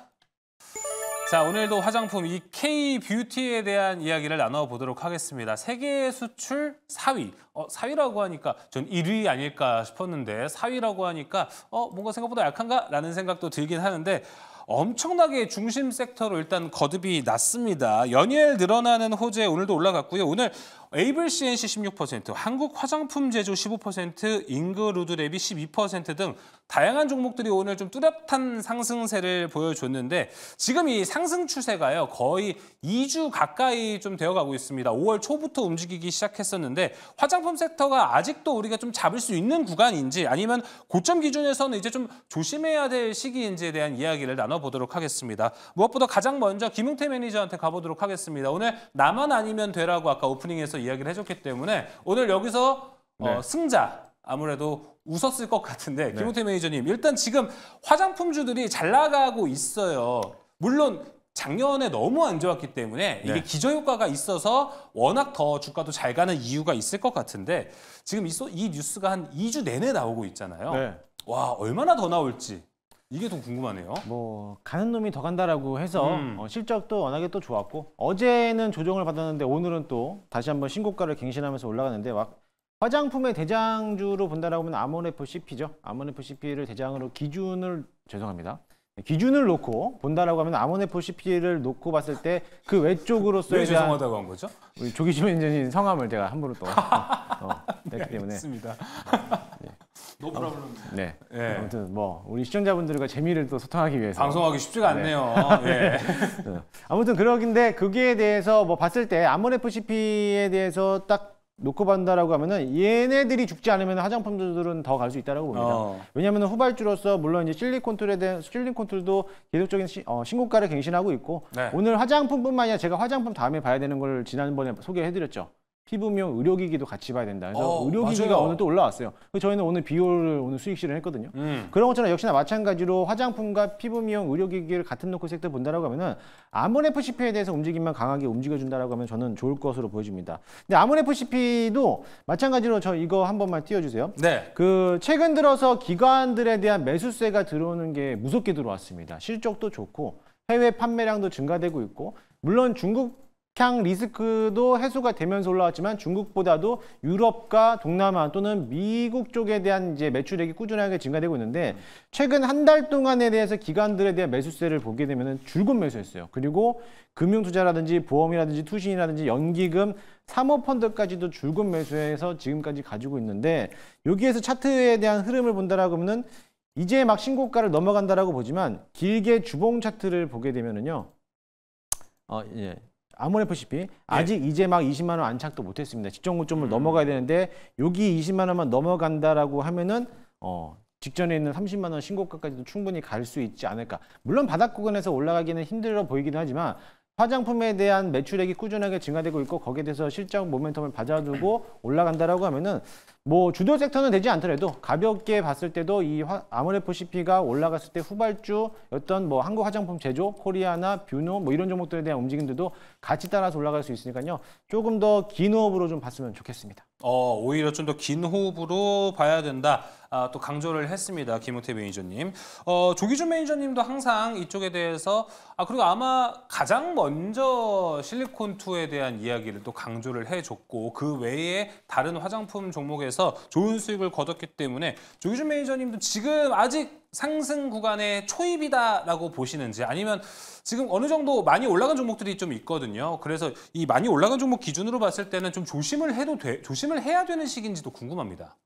자, 오늘도 화장품 이 K-뷰티에 대한 이야기를 나눠보도록 하겠습니다. 세계 수출 사 위. 어, 사 위라고 하니까 전 일 위 아닐까 싶었는데 사 위라고 하니까 어, 뭔가 생각보다 약한가? 라는 생각도 들긴 하는데 엄청나게 중심 섹터로 일단 거듭이 났습니다. 연일 늘어나는 호재 오늘도 올라갔고요. 오늘 에이블 씨엔씨 십육 퍼센트, 한국 화장품 제조 십오 퍼센트, 잉그 루드랩이 십이 퍼센트 등 다양한 종목들이 오늘 좀 뚜렷한 상승세를 보여줬는데 지금 이 상승 추세가요 거의 이 주 가까이 좀 되어가고 있습니다. 오월 초부터 움직이기 시작했었는데 화장품 섹터가 아직도 우리가 좀 잡을 수 있는 구간인지 아니면 고점 기준에서는 이제 좀 조심해야 될 시기인지에 대한 이야기를 나눠보도록 하겠습니다. 무엇보다 가장 먼저 김흥태 매니저한테 가보도록 하겠습니다. 오늘 나만 아니면 되라고 아까 오프닝에서 이야기를 해줬기 때문에 오늘 여기서 네. 어, 승자 아무래도 웃었을 것 같은데 네. 김흥태 매니저님 일단 지금 화장품주들이 잘 나가고 있어요. 물론 작년에 너무 안 좋았기 때문에 이게 네. 기저효과가 있어서 워낙 더 주가도 잘 가는 이유가 있을 것 같은데 지금 이, 소, 이 뉴스가 한 이 주 내내 나오고 있잖아요. 네. 와, 얼마나 더 나올지 이게 더 궁금하네요. 뭐 가는 놈이 더 간다라고 해서 음. 어, 실적도 워낙에 또 좋았고 어제는 조정을 받았는데 오늘은 또 다시 한번 신고가를 갱신하면서 올라가는데 막 화장품의 대장주로 본다라고 하면 아몬에프씨피죠. 아몬에프씨피를 대장으로 기준을 죄송합니다. 기준을 놓고 본다라고 하면 아몬에프씨피를 놓고 봤을 때 그 외쪽으로서에 왜 대한 죄송하다고 한 거죠? 우리 조기준 매니저님 성함을 제가 함부로 또 했기 때문에. 알겠습니다. 너무 부러운 네. 네. 아무튼 뭐 우리 시청자분들과 재미를 또 소통하기 위해서 방송하기 쉽지가 네. 않네요. 네. 네. 아무튼 그러긴데 거기에 대해서 뭐 봤을 때 아몬에프씨피에 대해서 딱 놓고 본다라고 하면은 얘네들이 죽지 않으면 화장품들은 더 갈 수 있다라고 봅니다. 어. 왜냐하면 후발주로서 물론 이제 실리콘툴에 대한 실리콘툴도 계속적인 시, 어, 신고가를 갱신하고 있고 네. 오늘 화장품뿐만 아니라 제가 화장품 다음에 봐야 되는 걸 지난번에 소개해드렸죠. 피부미용 의료기기도 같이 봐야 된다. 그래서 어, 의료기기가 맞아요. 오늘 또 올라왔어요. 그래서 저희는 오늘 비율을 오늘 수익 실현했거든요. 음. 그런 것처럼 역시나 마찬가지로 화장품과 피부미용 의료기기를 같은 놓고 섹터 본다라고 하면은 아몬에프씨피에 대해서 움직임만 강하게 움직여준다라고 하면 저는 좋을 것으로 보여집니다. 근데 아몬에프씨피도 마찬가지로 저 이거 한 번만 띄워주세요. 네. 그 최근 들어서 기관들에 대한 매수세가 들어오는 게 무섭게 들어왔습니다. 실적도 좋고 해외 판매량도 증가되고 있고. 물론 중국향 리스크도 해소가 되면서 올라왔지만 중국보다도 유럽과 동남아 또는 미국 쪽에 대한 이제 매출액이 꾸준하게 증가되고 있는데 최근 한 달 동안에 대해서 기관들에 대한 매수세를 보게 되면 줄곧 매수했어요. 그리고 금융투자라든지 보험이라든지 투신이라든지 연기금, 사모펀드까지도 줄곧 매수해서 지금까지 가지고 있는데 여기에서 차트에 대한 흐름을 본다라고 하면은 이제 막 신고가를 넘어간다라고 보지만 길게 주봉 차트를 보게 되면은요, 어, 예. 아모레프시피 예. 아직 이제 막 이십만 원 안착도 못했습니다. 직전 고점을 음. 넘어가야 되는데 여기 이십만 원만 넘어간다라고 하면은 어, 직전에 있는 삼십만 원 신고가까지도 충분히 갈 수 있지 않을까. 물론 바닥 구간에서 올라가기는 힘들어 보이기는 하지만 화장품에 대한 매출액이 꾸준하게 증가되고 있고 거기에 대해서 실적 모멘텀을 받아주고 올라간다라고 하면은 뭐 주도 섹터는 되지 않더라도 가볍게 봤을 때도 이 아모레프시피가 올라갔을 때 후발주 어떤 뭐 한국 화장품 제조, 코리아나 뷰노 뭐 이런 종목들에 대한 움직임들도 같이 따라서 올라갈 수 있으니까요. 조금 더 긴 호흡으로 좀 봤으면 좋겠습니다. 어, 오히려 좀 더 긴 호흡으로 봐야 된다. 아, 또 강조를 했습니다. 김흥태 매니저님. 어, 조기준 매니저님도 항상 이쪽에 대해서 아 그리고 아마 가장 먼저 실리콘투에 대한 이야기를 또 강조를 해줬고 그 외에 다른 화장품 종목에서 좋은 수익을 거뒀기 때문에 조기준 매니저님도 지금 아직 상승 구간의 초입이다라고 보시는지 아니면 지금 어느 정도 많이 올라간 종목들이 좀 있거든요. 그래서 이 많이 올라간 종목 기준으로 봤을 때는 좀 조심을 해도 돼, 조심을 해야 되는 시기인지도 궁금합니다.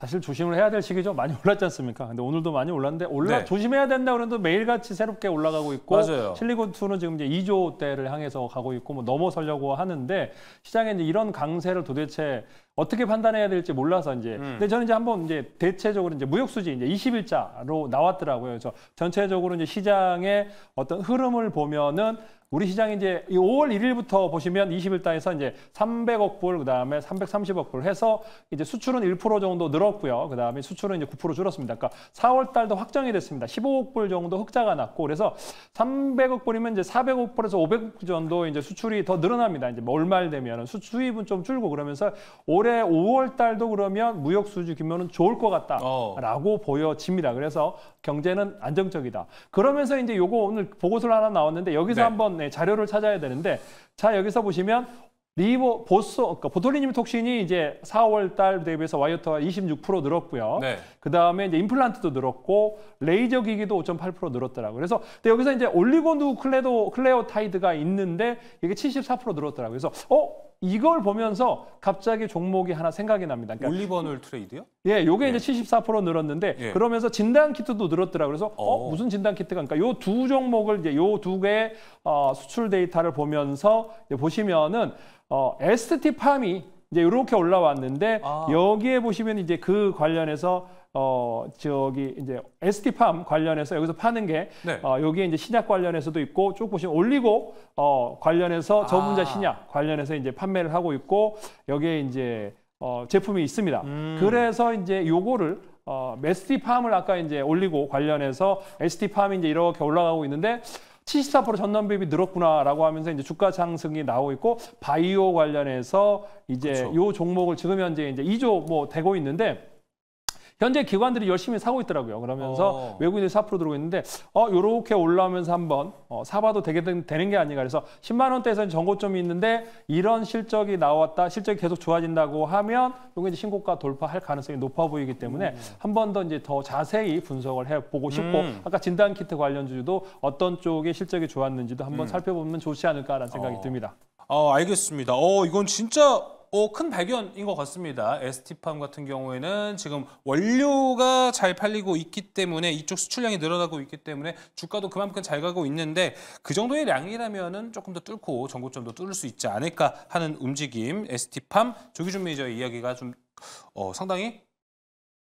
사실 조심을 해야 될 시기죠. 많이 올랐지 않습니까? 근데 오늘도 많이 올랐는데 올라 네. 조심해야 된다 그래도 매일같이 새롭게 올라가고 있고 맞아요. 실리콘투는 지금 이제 이 조대를 향해서 가고 있고 뭐 넘어서려고 하는데 시장에 이제 이런 강세를 도대체 어떻게 판단해야 될지 몰라서 이제 음. 근데 저는 이제 한번 이제 대체적으로 이제 무역 수지 이제 이십 일자로 나왔더라고요. 그래서 전체적으로 이제 시장의 어떤 흐름을 보면은 우리 시장이 이제 오월 일일부터 보시면 이십 일단에서 이제 삼백억 불, 그 다음에 삼백삼십억 불 해서 이제 수출은 일 퍼센트 정도 늘었고요. 그 다음에 수출은 이제 구 퍼센트 줄었습니다. 그러니까 사월 달도 확정이 됐습니다. 십오억 불 정도 흑자가 났고, 그래서 삼백억 불이면 이제 사백억 불에서 오백억 불 정도 이제 수출이 더 늘어납니다. 이제 월말 되면 수입은 좀 줄고 그러면서 올해 오월 달도 그러면 무역 수지 규모는 좋을 것 같다라고 어. 보여집니다. 그래서 경제는 안정적이다. 그러면서 이제 요거 오늘 보고서를 하나 나왔는데 여기서 네. 한번 네, 자료를 찾아야 되는데 자 여기서 보시면 리보 보소 그러니까 보톨리눔 톡신이 이제 사월 달 대비해서 와이어터가 이십육 퍼센트 늘었고요. 네. 그 다음에 이제 임플란트도 늘었고 레이저 기기도 오 점 팔 퍼센트 늘었더라고요. 그래서 근데 여기서 이제 올리고누클레도 클레오타이드가 있는데 이게 칠십사 퍼센트 늘었더라고요. 그래서 어? 이걸 보면서 갑자기 종목이 하나 생각이 납니다. 그러니까 올리버널 트레이드요? 예, 요게 네. 이제 칠십사 퍼센트 늘었는데 예. 그러면서 진단 키트도 늘었더라고요. 그래서 어, 무슨 진단 키트가? 그러니까 요 두 종목을 이제 요 두 개의 어, 수출 데이터를 보면서 이제 보시면은 어, 에스티팜이 이제 이렇게 올라왔는데 아. 여기에 보시면 이제 그 관련해서 어 저기 이제 에스티팜 관련해서 여기서 파는 게 네. 어, 여기에 이제 신약 관련해서도 있고 쭉 보시면 올리고 어 관련해서 저분자 아. 신약 관련해서 이제 판매를 하고 있고 여기에 이제 어 제품이 있습니다. 음. 그래서 이제 요거를 어 에스티팜을 아까 이제 올리고 관련해서 에스티팜이 이제 이렇게 올라가고 있는데 칠십사 퍼센트 전년 대비 늘었구나라고 하면서 이제 주가 상승이 나오고 있고 바이오 관련해서 이제 그쵸. 요 종목을 지금 현재 이제 이 조 뭐 되고 있는데 현재 기관들이 열심히 사고 있더라고요. 그러면서 어. 외국인들이 사 퍼센트 들어오고 있는데 어 요렇게 올라오면서 한번 어, 사봐도 되게 되는 게 아닌가. 그래서 십만 원대에서 전고점이 있는데 이런 실적이 나왔다. 실적이 계속 좋아진다고 하면 요게 이제 신고가 돌파할 가능성이 높아 보이기 때문에 음. 한 번 더 이제 더 자세히 분석을 해 보고 싶고 음. 아까 진단 키트 관련주도 어떤 쪽의 실적이 좋았는지도 한번 음. 살펴보면 좋지 않을까라는 생각이 어. 듭니다. 어, 알겠습니다. 어, 이건 진짜 어, 큰 발견인 것 같습니다. 에스티팜 같은 경우에는 지금 원료가 잘 팔리고 있기 때문에 이쪽 수출량이 늘어나고 있기 때문에 주가도 그만큼 잘 가고 있는데 그 정도의 량이라면은 조금 더 뚫고 전고점도 뚫을 수 있지 않을까 하는 움직임. 에스티팜 조기준 매니저의 이야기가 좀 어, 상당히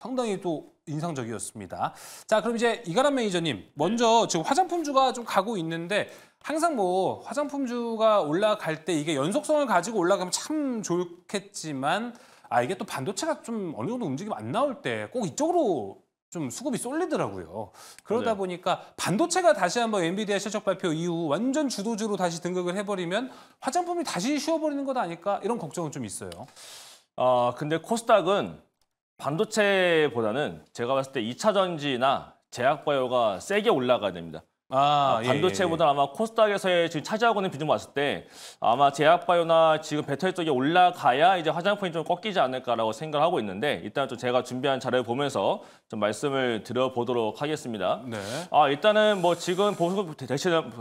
상당히 또 인상적이었습니다. 자, 그럼 이제 이가람 매니저님 먼저 지금 화장품주가 좀 가고 있는데. 항상 뭐 화장품주가 올라갈 때 이게 연속성을 가지고 올라가면 참 좋겠지만 아 이게 또 반도체가 좀 어느 정도 움직임 안 나올 때 꼭 이쪽으로 좀 수급이 쏠리더라고요. 그러다 맞아요. 보니까 반도체가 다시 한번 엔비디아 실적 발표 이후 완전 주도주로 다시 등극을 해버리면 화장품이 다시 쉬어버리는 것 아닐까 이런 걱정은 좀 있어요. 어, 근데 코스닥은 반도체보다는 제가 봤을 때 이차 전지나 제약바이오가 세게 올라가야 됩니다. 아, 아, 반도체보다 예, 예. 아마 코스닥에서의 지금 차지하고 있는 비중 봤을 때 아마 제약바이오나 지금 배터리 쪽이 올라가야 이제 화장품이 좀 꺾이지 않을까라고 생각을 하고 있는데 일단 좀 제가 준비한 자료를 보면서 좀 말씀을 드려보도록 하겠습니다. 네. 아, 일단은 뭐 지금 보수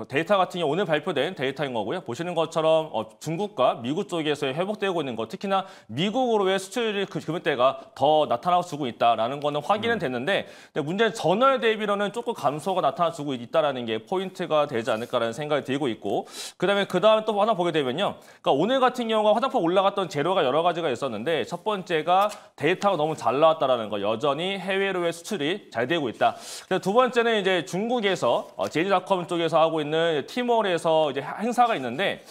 데이터 같은 경우 오늘 발표된 데이터인 거고요. 보시는 것처럼 어, 중국과 미국 쪽에서 회복되고 있는 거, 특히나 미국으로의 수출율 그 금액대가 더 나타나주고 있다라는 거는 확인은 음. 됐는데 근데 문제는 전월 대비로는 조금 감소가 나타나주고 있다라는 게 포인트가 되지 않을까라는 생각이 들고 있고, 그다음에 그다음 또 하나 보게 되면요. 그러니까 오늘 같은 경우가 화장품 올라갔던 재료가 여러 가지가 있었는데 첫 번째가 데이터가 너무 잘 나왔다라는 거, 여전히 해외로의 수출이 잘 되고 있다. 그다음 두 번째는 이제 중국에서 어, 제이지닷컴 쪽에서 하고 있는 티몰에서 이제 행사가 있는데.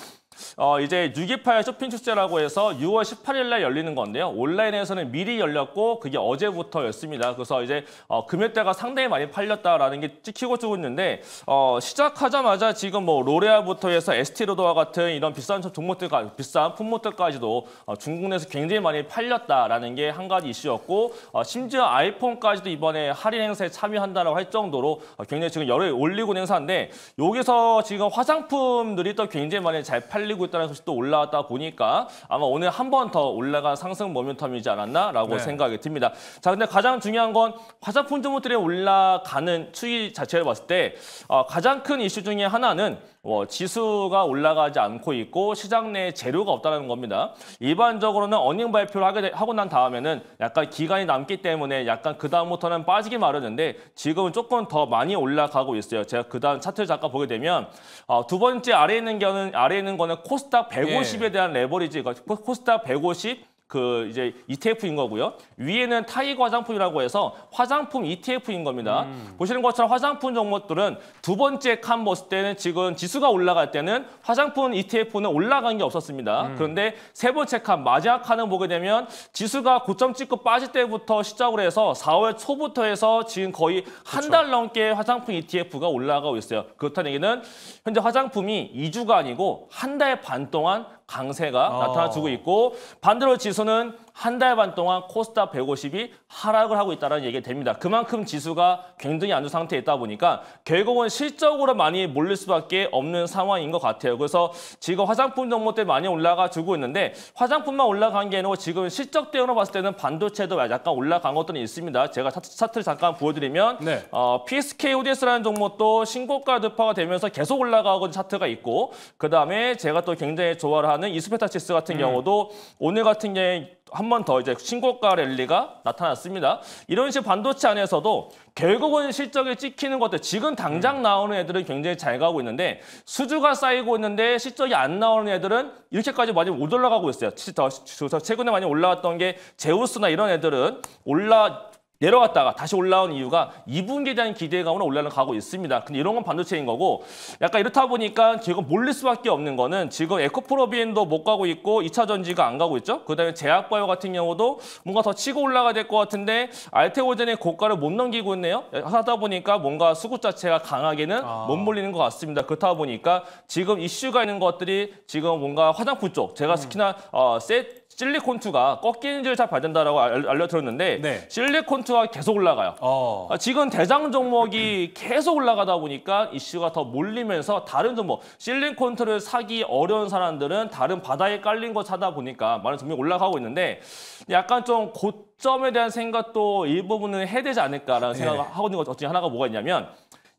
어, 이제 육이팔 쇼핑 축제라고 해서 유월 십팔일 날 열리는 건데요. 온라인에서는 미리 열렸고 그게 어제부터였습니다. 그래서 이제 어, 금요대가 상당히 많이 팔렸다라는 게 찍히고 주고 있는데 어, 시작하자마자 지금 뭐 로레아부터 해서 에스티로더와 같은 이런 비싼 종목들, 비싼 품목들까지도 어, 중국 내에서 굉장히 많이 팔렸다라는 게 한 가지 이슈였고 어, 심지어 아이폰까지도 이번에 할인 행사에 참여한다라고 할 정도로 어, 굉장히 지금 열을 올리고 있는 행사인데 여기서 지금 화장품들이 또 굉장히 많이 잘 팔. 팔리고 있다는 소식도 올라왔다 보니까 아마 오늘 한 번 더 올라간 상승 모멘텀이지 않았나라고 네. 생각이 듭니다. 자, 근데 가장 중요한 건 화장품 종목들이 올라가는 추이 자체를 봤을 때 어, 가장 큰 이슈 중에 하나는 어, 지수가 올라가지 않고 있고 시장 내에 재료가 없다는 겁니다. 일반적으로는 어닝 발표를 하게 되, 하고 난 다음에는 약간 기간이 남기 때문에 약간 그 다음부터는 빠지기 마련인데 지금은 조금 더 많이 올라가고 있어요. 제가 그 다음 차트를 잠깐 보게 되면 어, 두 번째 아래에 있는 거는 아래에 있는 거는 코스닥 백오십에 대한 레버리지, 코스닥 백오십 그 이제 이티에프인 거고요. 위에는 타이거 화장품이라고 해서 화장품 이티에프인 겁니다. 음. 보시는 것처럼 화장품 종목들은 두 번째 칸 봤을 때는 지금 지수가 올라갈 때는 화장품 이티에프는 올라간 게 없었습니다. 음. 그런데 세 번째 칸 마지막 칸을 보게 되면 지수가 고점 찍고 빠질 때부터 시작을 해서 사월 초부터 해서 지금 거의 한 달 넘게 화장품 이티에프가 올라가고 있어요. 그렇다는 얘기는 현재 화장품이 이 주가 아니고 한 달 반 동안 강세가 어. 나타나주고 있고 반대로 지수는 한 달 반 동안 코스닥 백오십이 하락을 하고 있다는 얘기가 됩니다. 그만큼 지수가 굉장히 안 좋은 상태에 있다 보니까 결국은 실적으로 많이 몰릴 수밖에 없는 상황인 것 같아요. 그래서 지금 화장품 종목들 많이 올라가주고 있는데 화장품만 올라간 게 아니고 지금 실적 대응으로 봤을 때는 반도체도 약간 올라간 것들은 있습니다. 제가 차트, 차트를 잠깐 보여드리면 네. 어, 피에스케이 오디에스라는 종목도 신고가 돌파가 되면서 계속 올라가고 있는 차트가 있고 그다음에 제가 또 굉장히 좋아하는 이스페타치스 같은 경우도 음. 오늘 같은 경우에 한 번 더 이제 신고가 랠리가 나타났습니다. 이런 식으로 반도체 안에서도 결국은 실적을 찍히는 것들, 지금 당장 나오는 애들은 굉장히 잘 가고 있는데 수주가 쌓이고 있는데 실적이 안 나오는 애들은 이렇게까지 많이 못 올라가고 있어요. 최근에 많이 올라왔던 게 제우스나 이런 애들은 올라... 내려갔다가 다시 올라온 이유가 이 분기에 대한 기대감으로 올라가고 있습니다. 근데 이런 건 반도체인 거고 약간 이렇다 보니까 결국 몰릴 수밖에 없는 거는 지금 에코프로비엔도 못 가고 있고 이차전지가 안 가고 있죠. 그다음에 제약바이오 같은 경우도 뭔가 더 치고 올라가야 될 것 같은데 알테오젠의 고가를 못 넘기고 있네요. 하다 보니까 뭔가 수급 자체가 강하게는 아. 못 몰리는 것 같습니다. 그렇다 보니까 지금 이슈가 있는 것들이 지금 뭔가 화장품 쪽 제가 특히나 어, 셋 실리콘 투가 꺾이는지를 잘 봐야 된다고 알려드렸는데 네. 실리콘 투가 계속 올라가요. 어. 지금 대장 종목이 계속 올라가다 보니까 이슈가 더 몰리면서 다른 종목, 실리콘 투를 사기 어려운 사람들은 다른 바다에 깔린 거 사다 보니까 많은 종목이 올라가고 있는데 약간 좀 고점에 대한 생각도 일부분은 해야 되지 않을까라는 네. 생각을 하고 있는 것 중에 하나가 뭐가 있냐면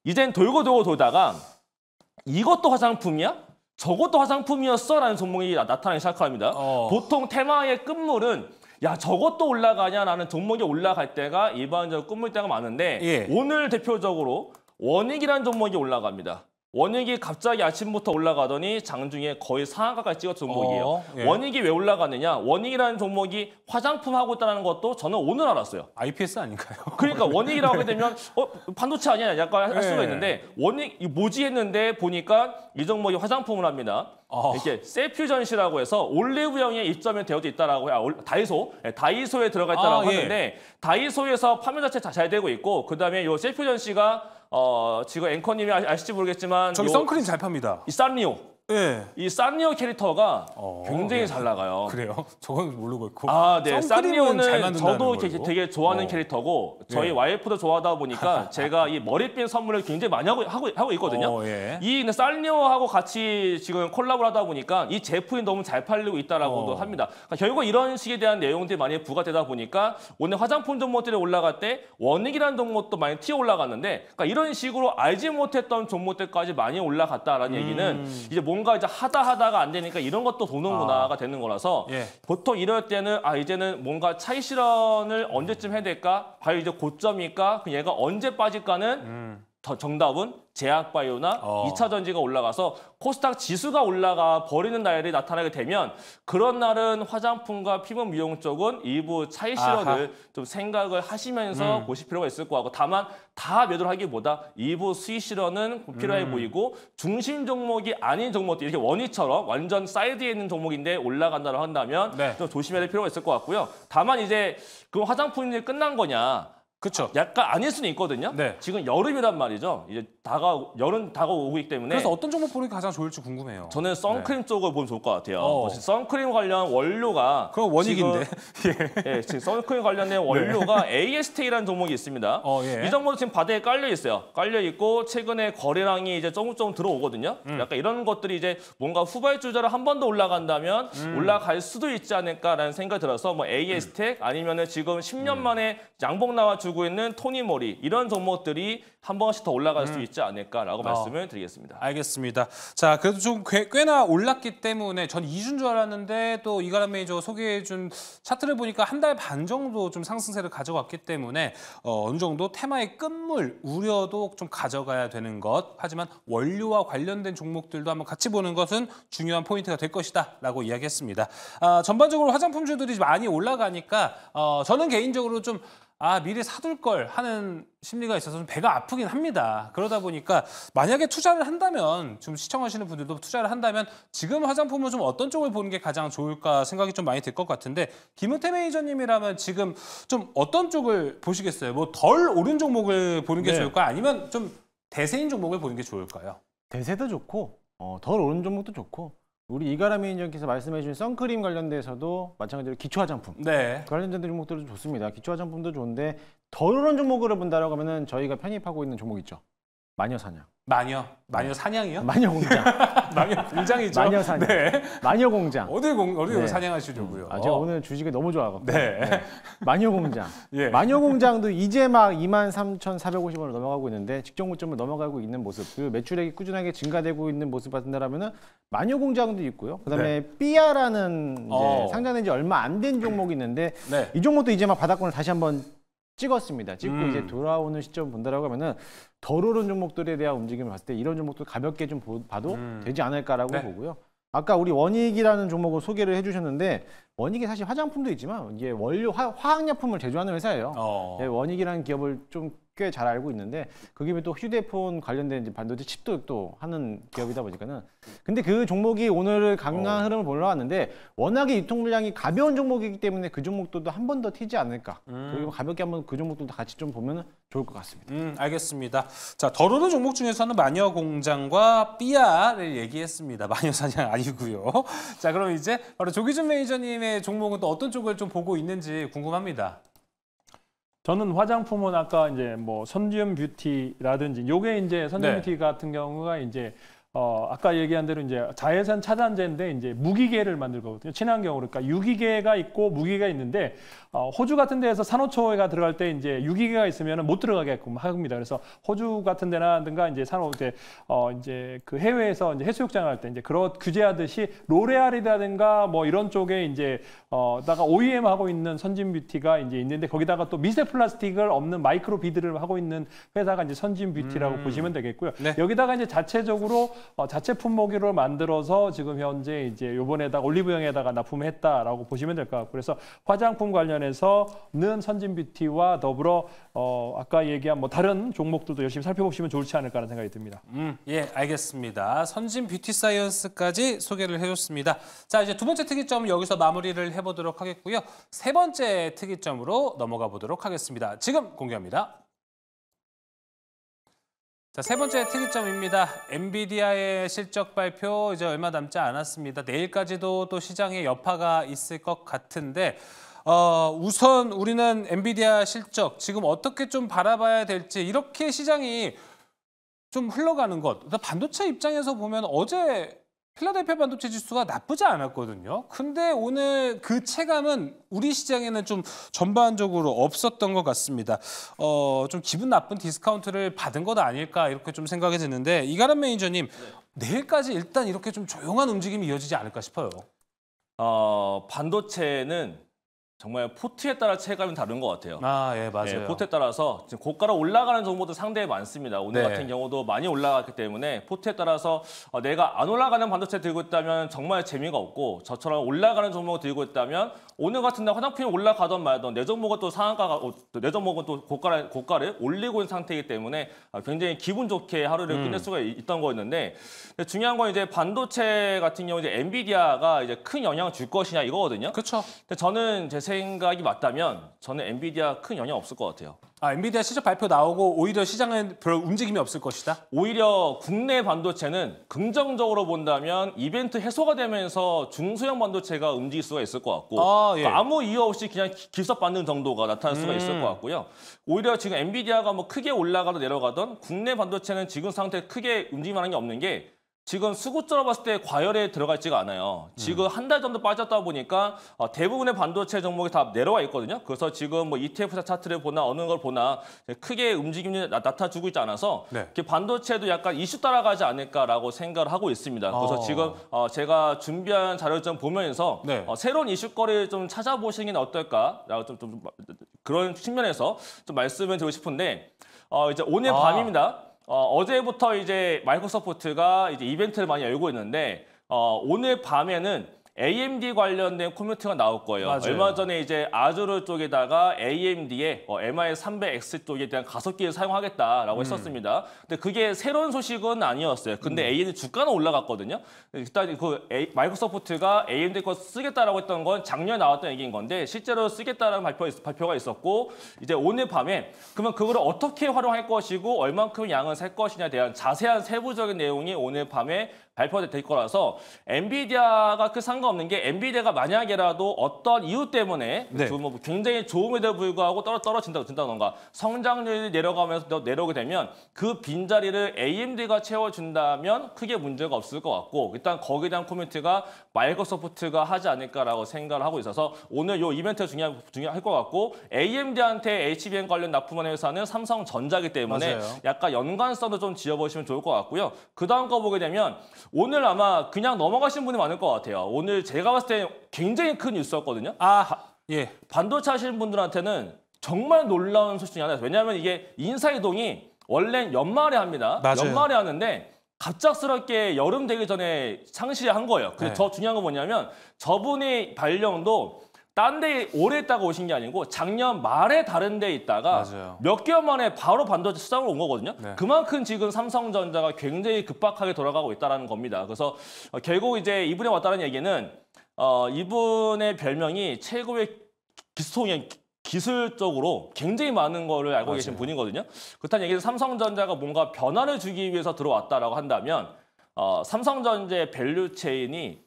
이젠 돌고 돌고 돌다가 이것도 화장품이야? 저것도 화장품이었어? 라는 종목이 나타나기 시작합니다. 어. 보통 테마의 끝물은 야 저것도 올라가냐라는 종목이 올라갈 때가 일반적으로 끝물 때가 많은데 예. 오늘 대표적으로 원익이라는 종목이 올라갑니다. 원익이 갑자기 아침부터 올라가더니 장중에 거의 상한가까지 찍었던 종목이에요. 어, 예. 원익이 왜 올라가느냐? 원익이라는 종목이 화장품 하고 있다는 것도 저는 오늘 알았어요. 아이피에스 아닌가요? 그러니까 원익이라고 하게 되면 어 반도체 아니야? 약간 할 예. 수가 있는데 원익 뭐지 했는데 보니까 이 종목이 화장품을 합니다. 어. 이렇게 세퓨전시라고 해서 올리브영에 입점이 되어 있다라고 아, 다이소 다이소에 들어가 있다라고 아, 하는데 예. 다이소에서 판매 자체 잘 되고 있고 그다음에 요 세퓨전시가 어 지금 앵커님이 아실지 모르겠지만 저기 선크림 잘 팝니다. 이 산리오. 네. 이 산리오 캐릭터가 어, 굉장히 네. 잘 나가요. 그래요? 저건 모르고 있고. 아, 네. 산리오는 저도 걸로. 되게 좋아하는 어. 캐릭터고 저희 네. 와이프도 좋아하다 보니까 제가 이 머리핀 선물을 굉장히 많이 하고 하고, 하고 있거든요. 어, 예. 이 산리오하고 같이 지금 콜라보를 하다 보니까 이 제품이 너무 잘 팔리고 있다라고도 어. 합니다. 그러니까 결국 이런 식에 대한 내용들이 많이 부각되다 보니까 오늘 화장품 종목들이 올라갈 때 원익이라는 종목도 많이 튀어 올라갔는데, 그러니까 이런 식으로 알지 못했던 종목들까지 많이 올라갔다라는 음. 얘기는 이제 뭔가 이제 하다 하다가 안 되니까 이런 것도 도는구나가 아. 되는 거라서 예. 보통 이럴 때는 아 이제는 뭔가 차이 실현을 언제쯤 해야 될까? 과연 이제 고점일까? 그 얘가 언제 빠질까는 음. 더 정답은 제약바이오나 어. 이차전지가 올라가서 코스닥 지수가 올라가 버리는 날이 나타나게 되면 그런 날은 화장품과 피부 미용 쪽은 일부 차이 실현을 아하. 좀 생각을 하시면서 음. 보실 필요가 있을 것 같고, 다만 다 매도를 하기보다 일부 수익 실현은 필요해 음. 보이고, 중심 종목이 아닌 종목들 이렇게 원위처럼 완전 사이드에 있는 종목인데 올라간다고 한다면 네. 좀 조심해야 될 필요가 있을 것 같고요. 다만 이제 그럼 화장품이 끝난 거냐? 그렇죠. 약간 아닐 수는 있거든요. 네. 지금 여름이란 말이죠. 이제 다가 여름 다가오고 있기 때문에. 그래서 어떤 종목 보는 게 가장 좋을지 궁금해요. 저는 선크림 네. 쪽을 보면 좋을 것 같아요. 어. 선크림 관련 원료가. 그럼 원익인데. 지금, 예. 예, 지금 선크림 관련된 원료가 네. 에이에스티라는 종목이 있습니다. 어, 예. 이 종목도 지금 바닥에 깔려 있어요. 깔려 있고 최근에 거래량이 이제 조금 조금 들어오거든요. 음. 약간 이런 것들이 이제 뭔가 후발주자로 한 번 더 올라간다면 음. 올라갈 수도 있지 않을까라는 생각이 들어서 뭐 에이에스텍 음. 아니면은 지금 십 년 음. 만에 양봉 나와 주. 있는 토니모리 이런 종목들이 한 번씩 더 올라갈 음. 수 있지 않을까라고 어. 말씀을 드리겠습니다. 알겠습니다. 자, 그래도 좀 꽤, 꽤나 올랐기 때문에 전 이 주인 줄 알았는데 또 이가람 매니저 소개해준 차트를 보니까 한 달 반 정도 좀 상승세를 가져왔기 때문에 어, 어느 정도 테마의 끝물 우려도 좀 가져가야 되는 것. 하지만 원료와 관련된 종목들도 한번 같이 보는 것은 중요한 포인트가 될 것이다라고 이야기했습니다. 아, 전반적으로 화장품주들이 많이 올라가니까 어, 저는 개인적으로 좀 아, 미리 사둘 걸 하는 심리가 있어서 좀 배가 아프긴 합니다. 그러다 보니까 만약에 투자를 한다면, 지금 시청하시는 분들도 투자를 한다면 지금 화장품은 좀 어떤 쪽을 보는 게 가장 좋을까 생각이 좀 많이 들 것 같은데, 김흥태 매니저님이라면 지금 좀 어떤 쪽을 보시겠어요? 뭐 덜 오른 종목을 보는 게 네. 좋을까? 아니면 좀 대세인 종목을 보는 게 좋을까요? 대세도 좋고 어, 덜 오른 종목도 좋고, 우리 이가람 매니저님께서 말씀해주신 선크림 관련돼서도 마찬가지로 기초화장품 네. 관련된 종목들도 좋습니다. 기초화장품도 좋은데 덜 오른 종목으로 본다라고 하면은 저희가 편입하고 있는 종목 있죠. 마녀사냥. 마녀? 마녀사냥이요? 마녀공장. 마녀공장이죠. 마녀사냥. 네. 마녀공장. 어디 공, 어디 네. 사냥하시려고요? 아, 제가 어. 오늘 주식을 너무 좋아하거든요. 네. 네. 마녀공장. 예. 마녀공장도 이제 막 이만 삼천사백오십 원을 넘어가고 있는데 직전 고점을 넘어가고 있는 모습, 그 매출액이 꾸준하게 증가되고 있는 모습 같은데라면은 마녀공장도 있고요. 그다음에 네. 삐아라는 어. 상장된 지 얼마 안 된 종목이 있는데 네. 이 종목도 이제 막 바닥권을 다시 한번 찍었습니다. 찍고 음. 이제 돌아오는 시점 본다라고 하면은 덜 오른 종목들에 대한 움직임을 봤을 때 이런 종목도 가볍게 좀 봐도 음. 되지 않을까라고 네. 보고요. 아까 우리 원익이라는 종목을 소개를 해주셨는데, 원익이 사실 화장품도 있지만 이게 원료 화, 화학약품을 제조하는 회사예요. 어. 네, 원익이라는 기업을 좀 꽤 잘 알고 있는데, 그게 또 휴대폰 관련된 반도체 칩도 또 하는 기업이다 보니까는. 근데 그 종목이 오늘 강한 어. 흐름을 올라왔는데 워낙에 유통 물량이 가벼운 종목이기 때문에 그 종목들도 한 번 더 튀지 않을까. 음. 그리고 가볍게 한번 그 종목들도 같이 좀 보면은 좋을 것 같습니다. 음, 알겠습니다. 자, 덜 오른 종목 중에서는 마녀공장과 삐아를 얘기했습니다. 마녀사냥 아니고요. 자, 그럼 이제 바로 조기준 매니저님의 종목은 또 어떤 쪽을 좀 보고 있는지 궁금합니다. 저는 화장품은 아까 이제 뭐 선지음 뷰티라든지, 요게 이제 선지음 네. 뷰티 같은 경우가 이제 어 아까 얘기한 대로 이제 자외선 차단제인데 이제 무기계를 만들거든요. 친환경으로. 그러니까 유기계가 있고 무기계가 있는데 어 호주 같은 데에서 산호초가 들어갈 때 이제 유기계가 있으면은 못 들어가게끔 합니다. 그래서 호주 같은 데라든가 이제 산호 때 어 이제 그 해외에서 이제 해수욕장을 할 때 이제 그런 규제하듯이 로레알이라든가 뭐 이런 쪽에 이제 어다가 오이엠 하고 있는 선진 뷰티가 이제 있는데, 거기다가 또 미세 플라스틱을 없는 마이크로 비드를 하고 있는 회사가 이제 선진 뷰티라고 음. 보시면 되겠고요. 네. 여기다가 이제 자체적으로 어, 자체 품목으로 만들어서 지금 현재 이제 요번에다 올리브영에다가 납품했다라고 보시면 될 것 같고, 그래서 화장품 관련해서는 선진뷰티와 더불어 어, 아까 얘기한 뭐 다른 종목들도 열심히 살펴보시면 좋을지 않을까라는 생각이 듭니다. 음, 예, 알겠습니다. 선진뷰티 사이언스까지 소개를 해줬습니다. 자, 이제 두 번째 특이점 여기서 마무리를 해보도록 하겠고요. 세 번째 특이점으로 넘어가 보도록 하겠습니다. 지금 공개합니다. 자, 세 번째 특이점입니다. 엔비디아의 실적 발표 이제 얼마 남지 않았습니다. 내일까지도 또 시장에 여파가 있을 것 같은데 어, 우선 우리는 엔비디아 실적 지금 어떻게 좀 바라봐야 될지 이렇게 시장이 좀 흘러가는 것. 반도체 입장에서 보면 어제 필라델피아 반도체 지수가 나쁘지 않았거든요. 근데 오늘 그 체감은 우리 시장에는 좀 전반적으로 없었던 것 같습니다. 어, 좀 기분 나쁜 디스카운트를 받은 것 아닐까 이렇게 좀 생각이 드는데 이가람 매니저님, 네. 내일까지 일단 이렇게 좀 조용한 움직임이 이어지지 않을까 싶어요. 어, 반도체는 정말 포트에 따라 체감이 다른 것 같아요. 아, 예, 맞아요. 예, 포트에 따라서 지금 고가로 올라가는 정보도 상당히 많습니다. 오늘 네. 같은 경우도 많이 올라갔기 때문에 포트에 따라서 내가 안 올라가는 반도체 들고 있다면 정말 재미가 없고 저처럼 올라가는 종목을 들고 있다면 오늘 같은 날 화장품이 올라가던 말던 내 종목은 또 상한가가 내 종목은 또 고가를, 고가를 올리고 있는 상태이기 때문에 굉장히 기분 좋게 하루를 음. 끝낼 수가 있던 거였는데 중요한 건 이제 반도체 같은 경우 이제 엔비디아가 이제 큰 영향을 줄 것이냐 이거거든요. 그렇죠. 근데 저는 제 생각이 맞다면 저는 엔비디아 큰 영향 없을 것 같아요. 아, 엔비디아 실적 발표 나오고 오히려 시장은 별 움직임이 없을 것이다? 오히려 국내 반도체는 긍정적으로 본다면 이벤트 해소가 되면서 중소형 반도체가 움직일 수가 있을 것 같고 아, 예. 아무 이유 없이 그냥 길섭받는 정도가 나타날 수가 음. 있을 것 같고요. 오히려 지금 엔비디아가 뭐 크게 올라가도 내려가던 국내 반도체는 지금 상태에 크게 움직임하는 게 없는 게 지금 수급적으로 봤을 때 과열에 들어가지가 않아요. 지금 음. 한 달 정도 빠졌다 보니까 대부분의 반도체 종목이 다 내려와 있거든요. 그래서 지금 뭐 이티에프 차트를 보나 어느 걸 보나 크게 움직임이 나타나주고 있지 않아서 네. 반도체도 약간 이슈 따라가지 않을까라고 생각을 하고 있습니다. 그래서 어. 지금 제가 준비한 자료를 좀 보면서 네. 새로운 이슈거리를 좀 찾아보시는 게 어떨까라고 좀, 좀 그런 측면에서 좀 말씀을 드리고 싶은데 어, 이제 오늘 아. 밤입니다. 어, 어제부터 이제 마이크로소프트가 이제 이벤트를 많이 열고 있는데 어, 오늘 밤에는 에이엠디 관련된 커뮤니티가 나올 거예요. 맞아요. 얼마 전에 이제 아주르 쪽에다가 에이엠디의 어, 엠아이 삼백 엑스 쪽에 대한 가속기를 사용하겠다라고 음. 했었습니다. 근데 그게 새로운 소식은 아니었어요. 근데 음. 에이엠디 주가는 올라갔거든요. 일단 그 에이, 마이크로소프트가 에이엠디 거 쓰겠다라고 했던 건 작년에 나왔던 얘기인 건데 실제로 쓰겠다라는 발표, 발표가 있었고 이제 오늘 밤에 그러면 그걸 어떻게 활용할 것이고 얼만큼 양을 살 것이냐에 대한 자세한 세부적인 내용이 오늘 밤에 발표될 거라서 엔비디아가 그 상관없는 게 엔비디아가 만약에라도 어떤 이유 때문에 네. 뭐 굉장히 좋음에도 불구하고 떨어진다던가 성장률이 내려가면서 내려오게 되면 그 빈자리를 에이엠디가 채워준다면 크게 문제가 없을 것 같고 일단 거기에 대한 코멘트가 마이크로소프트가 하지 않을까라고 생각을 하고 있어서 오늘 이 이벤트가 중요할, 중요할 것 같고 에이엠디한테 에이치비엠 관련 납품하는 회사는 삼성전자이기 때문에 맞아요. 약간 연관성도 좀 지어보시면 좋을 것 같고요. 그다음 거 보게 되면 오늘 아마 그냥 넘어가신 분이 많을 것 같아요. 오늘 제가 봤을 때 굉장히 큰 뉴스였거든요. 아, 예. 반도체 하시는 분들한테는 정말 놀라운 소식 중에 하나였어요. 왜냐하면 이게 인사이동이 원래 연말에 합니다. 맞아요. 연말에 하는데 갑작스럽게 여름 되기 전에 상시한 거예요. 근데 네. 더 중요한 건 뭐냐면 저분의 발령도 딴 데 오래 있다가 오신 게 아니고 작년 말에 다른 데 있다가 맞아요. 몇 개월 만에 바로 반도체 시장으로 온 거거든요. 네. 그만큼 지금 삼성전자가 굉장히 급박하게 돌아가고 있다는 겁니다. 그래서 결국 이제 이분이 왔다는 얘기는 어, 이분의 별명이 최고의 기술통역 기술적으로 굉장히 많은 거를 알고 맞아요. 계신 분이거든요. 그렇다는 얘기는 삼성전자가 뭔가 변화를 주기 위해서 들어왔다라고 한다면 어, 삼성전자의 밸류체인이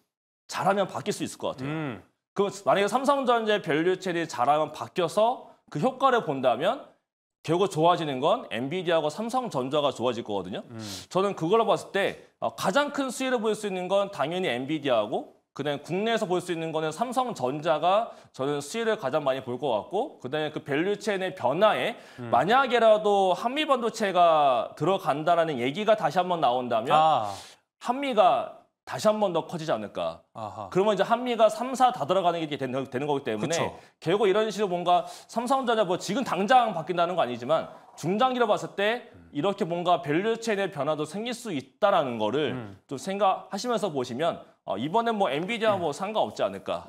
잘하면 바뀔 수 있을 것 같아요. 음. 그 만약에 삼성전자의 밸류체인이 잘하면 바뀌어서 그 효과를 본다면 결국 좋아지는 건 엔비디아하고 삼성전자가 좋아질 거거든요. 음. 저는 그걸로 봤을 때 가장 큰 수혜를 볼 수 있는 건 당연히 엔비디아하고 그다음에 국내에서 볼 수 있는 거는 삼성전자가 저는 수혜를 가장 많이 볼 것 같고 그다음에 그 밸류체인의 변화에 음. 만약에라도 한미 반도체가 들어간다라는 얘기가 다시 한번 나온다면 아. 한미가 다시 한 번 더 커지지 않을까. 아하. 그러면 이제 한미가 삼 사 다 들어가는 게 되는, 되는 거기 때문에 그쵸. 결국 이런 식으로 뭔가 삼성전자 뭐 지금 당장 바뀐다는 거 아니지만 중장기로 봤을 때 이렇게 뭔가 밸류체인의 변화도 생길 수 있다라는 거를 음. 좀 생각하시면서 보시면 어, 이번엔 뭐 엔비디아 뭐 상관없지 않을까라고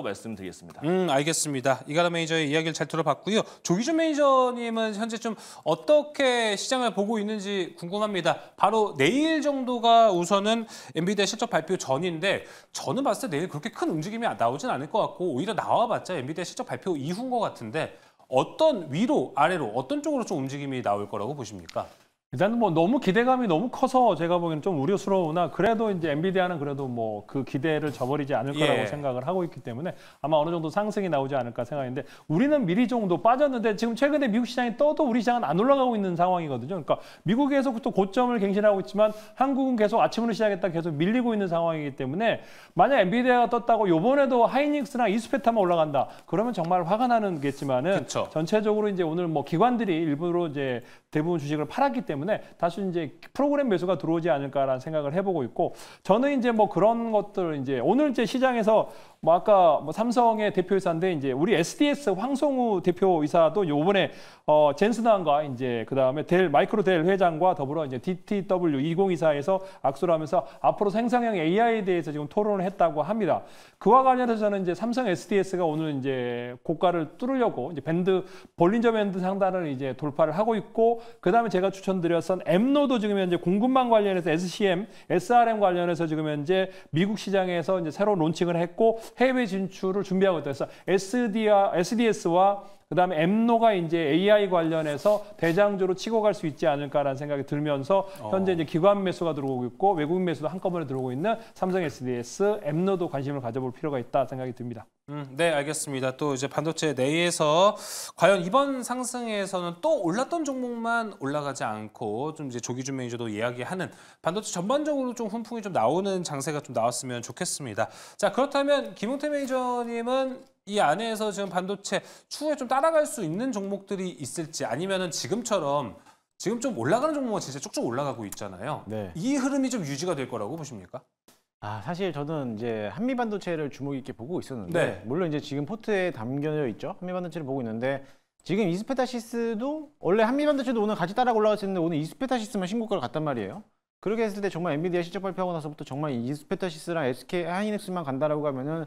아. 말씀드리겠습니다. 음, 알겠습니다. 이가람 매니저의 이야기를 잘 들어봤고요. 조기준 매니저님은 현재 좀 어떻게 시장을 보고 있는지 궁금합니다. 바로 내일 정도가 우선은 엔비디아 실적 발표 전인데 저는 봤을 때 내일 그렇게 큰 움직임이 나오진 않을 것 같고 오히려 나와봤자 엔비디아 실적 발표 이후인 것 같은데 어떤 위로, 아래로, 어떤 쪽으로 좀 움직임이 나올 거라고 보십니까? 일단 뭐 너무 기대감이 너무 커서 제가 보기엔 좀 우려스러우나 그래도 이제 엔비디아는 그래도 뭐 그 기대를 저버리지 않을 거라고 예. 생각을 하고 있기 때문에 아마 어느 정도 상승이 나오지 않을까 생각인데 우리는 미리 정도 빠졌는데 지금 최근에 미국 시장이 떠도 우리 시장은 안 올라가고 있는 상황이거든요. 그러니까 미국에서 또 고점을 갱신하고 있지만 한국은 계속 아침으로 시작했다 계속 밀리고 있는 상황이기 때문에 만약 엔비디아가 떴다고 요번에도 하이닉스랑 이스페타만 올라간다 그러면 정말 화가 나는겠지만은 그쵸. 전체적으로 이제 오늘 뭐 기관들이 일부러 이제 대부분 주식을 팔았기 때문에 때문에 다시 이제 프로그램 매수가 들어오지 않을까라는 생각을 해보고 있고 저는 이제 뭐 그런 것들 이제 오늘 이제 시장에서 뭐 아까 뭐 삼성의 대표이사인데 이제 우리 에스디에스 황성우 대표이사도 요번에 어 젠슨왕과 이제 그 다음에 델 마이크로 델 회장과 더불어 이제 디티더블유 이공이사에서 악수를 하면서 앞으로 생성형 에이아이에 대해서 지금 토론을 했다고 합니다. 그와 관련해서 저는 이제 삼성 에스디에스가 오늘 이제 고가를 뚫으려고 이제 밴드 볼린저 밴드 상단을 이제 돌파를 하고 있고 그 다음에 제가 추천드린 엠노도 지금 현재 공급망 관련해서 에스씨엠, 에스알엠 관련해서 지금 현재 미국 시장에서 이제 새로 론칭을 했고 해외 진출을 준비하고 있다. 그래서 에스디에스와 그다음에 엠노가 이제 에이아이 관련해서 대장주로 치고 갈 수 있지 않을까라는 생각이 들면서 현재 이제 기관 매수가 들어오고 있고 외국인 매수도 한꺼번에 들어오고 있는 삼성 에스디에스, 엠노도 관심을 가져볼 필요가 있다 생각이 듭니다. 음, 네, 알겠습니다. 또 이제 반도체 내에서 과연 이번 상승에서는 또 올랐던 종목만 올라가지 않고 좀 이제 조기준 매니저도 이야기하는 반도체 전반적으로 좀 훈풍이 좀 나오는 장세가 좀 나왔으면 좋겠습니다. 자, 그렇다면 김흥태 매니저님은 이 안에서 지금 반도체 추후에 좀 따라갈 수 있는 종목들이 있을지 아니면은 지금처럼 지금 좀 올라가는 종목은 진짜 쭉쭉 올라가고 있잖아요. 네. 이 흐름이 좀 유지가 될 거라고 보십니까? 아, 사실 저는 이제 한미 반도체를 주목 있게 보고 있었는데 네. 물론 이제 지금 포트에 담겨져 있죠. 한미 반도체를 보고 있는데 지금 이스페타시스도 원래 한미 반도체도 오늘 같이 따라 올라갔었는데 오늘 이스페타시스만 신고가를 갔단 말이에요. 그렇게 했을 때 정말 엔비디아 실적 발표하고 나서부터 정말 이스페타시스랑 에스케이 하이닉스만 간다라고 하면은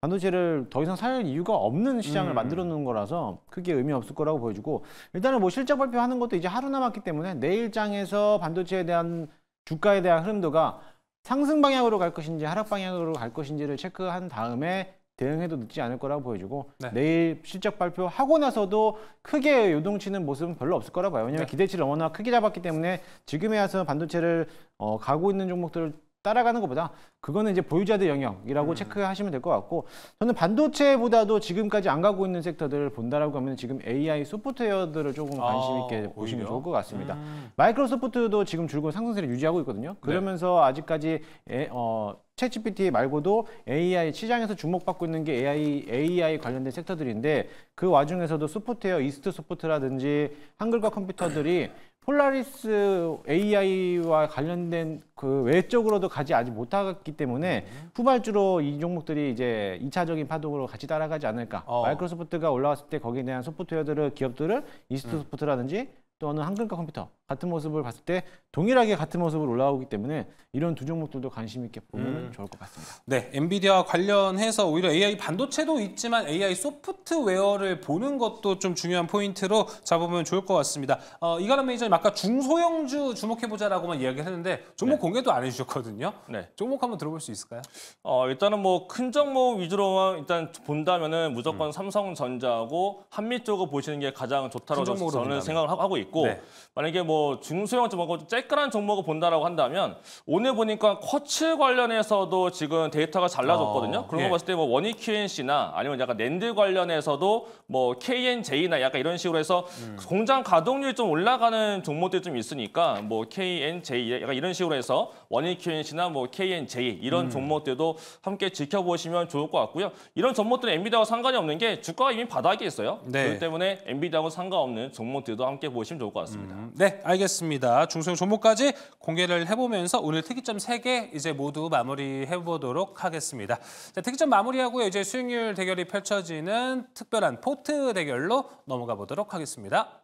반도체를 더 이상 살 이유가 없는 시장을 음. 만들어 놓은 거라서 크게 의미 없을 거라고 보여지고 일단은 뭐 실적 발표하는 것도 이제 하루 남았기 때문에 내일 장에서 반도체에 대한 주가에 대한 흐름도가 상승 방향으로 갈 것인지 하락 방향으로 갈 것인지를 체크한 다음에 대응해도 늦지 않을 거라고 보여지고 네. 내일 실적 발표하고 나서도 크게 요동치는 모습은 별로 없을 거라고 봐요. 왜냐하면 네. 기대치를 워낙 크게 잡았기 때문에 지금에 와서 반도체를 어, 가고 있는 종목들을 따라가는 것보다 그거는 이제 보유자들 영역이라고 음. 체크하시면 될 것 같고 저는 반도체보다도 지금까지 안 가고 있는 섹터들을 본다라고 하면 지금 에이아이 소프트웨어들을 조금 관심 있게 아, 보시면 오히려? 좋을 것 같습니다. 음. 마이크로소프트도 지금 줄곧 상승세를 유지하고 있거든요. 그러면서 네. 아직까지 에, 어, 챗지피티 말고도 에이아이 시장에서 주목받고 있는 게 에이아이, 에이아이 관련된 섹터들인데 그 와중에서도 소프트웨어, 이스트 소프트라든지 한글과 컴퓨터들이 폴라리스 에이아이와 관련된 그 외적으로도 가지 아직 못하기 때문에 후발주로 이 종목들이 이제 이차적인 파동으로 같이 따라가지 않을까. 어. 마이크로소프트가 올라왔을 때 거기에 대한 소프트웨어들을 기업들을 이스트 소프트라든지 또는 한글과 컴퓨터 같은 모습을 봤을 때 동일하게 같은 모습으로 올라오기 때문에 이런 두 종목들도 관심 있게 보면 음. 좋을 것 같습니다. 네, 엔비디아와 관련해서 오히려 에이아이 반도체도 있지만 에이아이 소프트웨어를 보는 것도 좀 중요한 포인트로 잡으면 좋을 것 같습니다. 어, 이가람 매니저님 아까 중소형주 주목해보자라고만 이야기를 했는데 종목 네. 공개도 안 해주셨거든요. 네. 종목 한번 들어볼 수 있을까요? 어, 일단은 뭐 큰 종목 위주로만 일단 본다면은 무조건 음. 삼성전자하고 한미 쪽을 보시는 게 가장 좋다고 저는 본다면. 생각을 하고 있고 네. 만약에 뭐 뭐 중소형 종목하고 쬐끄란 종목을 본다라고 한다면 오늘 보니까 쿼츠 관련해서도 지금 데이터가 잘 나왔거든요. 어, 그런 거 예. 봤을 때 뭐 원익 큐엔씨나 아니면 약간 낸드 관련해서도 뭐 케이엔제이나 약간 이런 식으로 해서 음. 공장 가동률 좀 올라가는 종목들이 좀 있으니까 뭐 케이엔제이 약간 이런 식으로 해서 원익 큐엔씨나 뭐 케이엔제이 이런 음. 종목들도 함께 지켜보시면 좋을 것 같고요. 이런 종목들은 엔비디아와 상관이 없는 게 주가가 이미 바닥에 있어요. 네. 그렇기 때문에 엔비디아하고 상관없는 종목들도 함께 보시면 좋을 것 같습니다. 음. 네. 알겠습니다. 중소형 종목까지 공개를 해보면서 오늘 특이점 세 개 이제 모두 마무리해보도록 하겠습니다. 자, 특이점 마무리하고요. 이제 수익률 대결이 펼쳐지는 특별한 포트 대결로 넘어가 보도록 하겠습니다.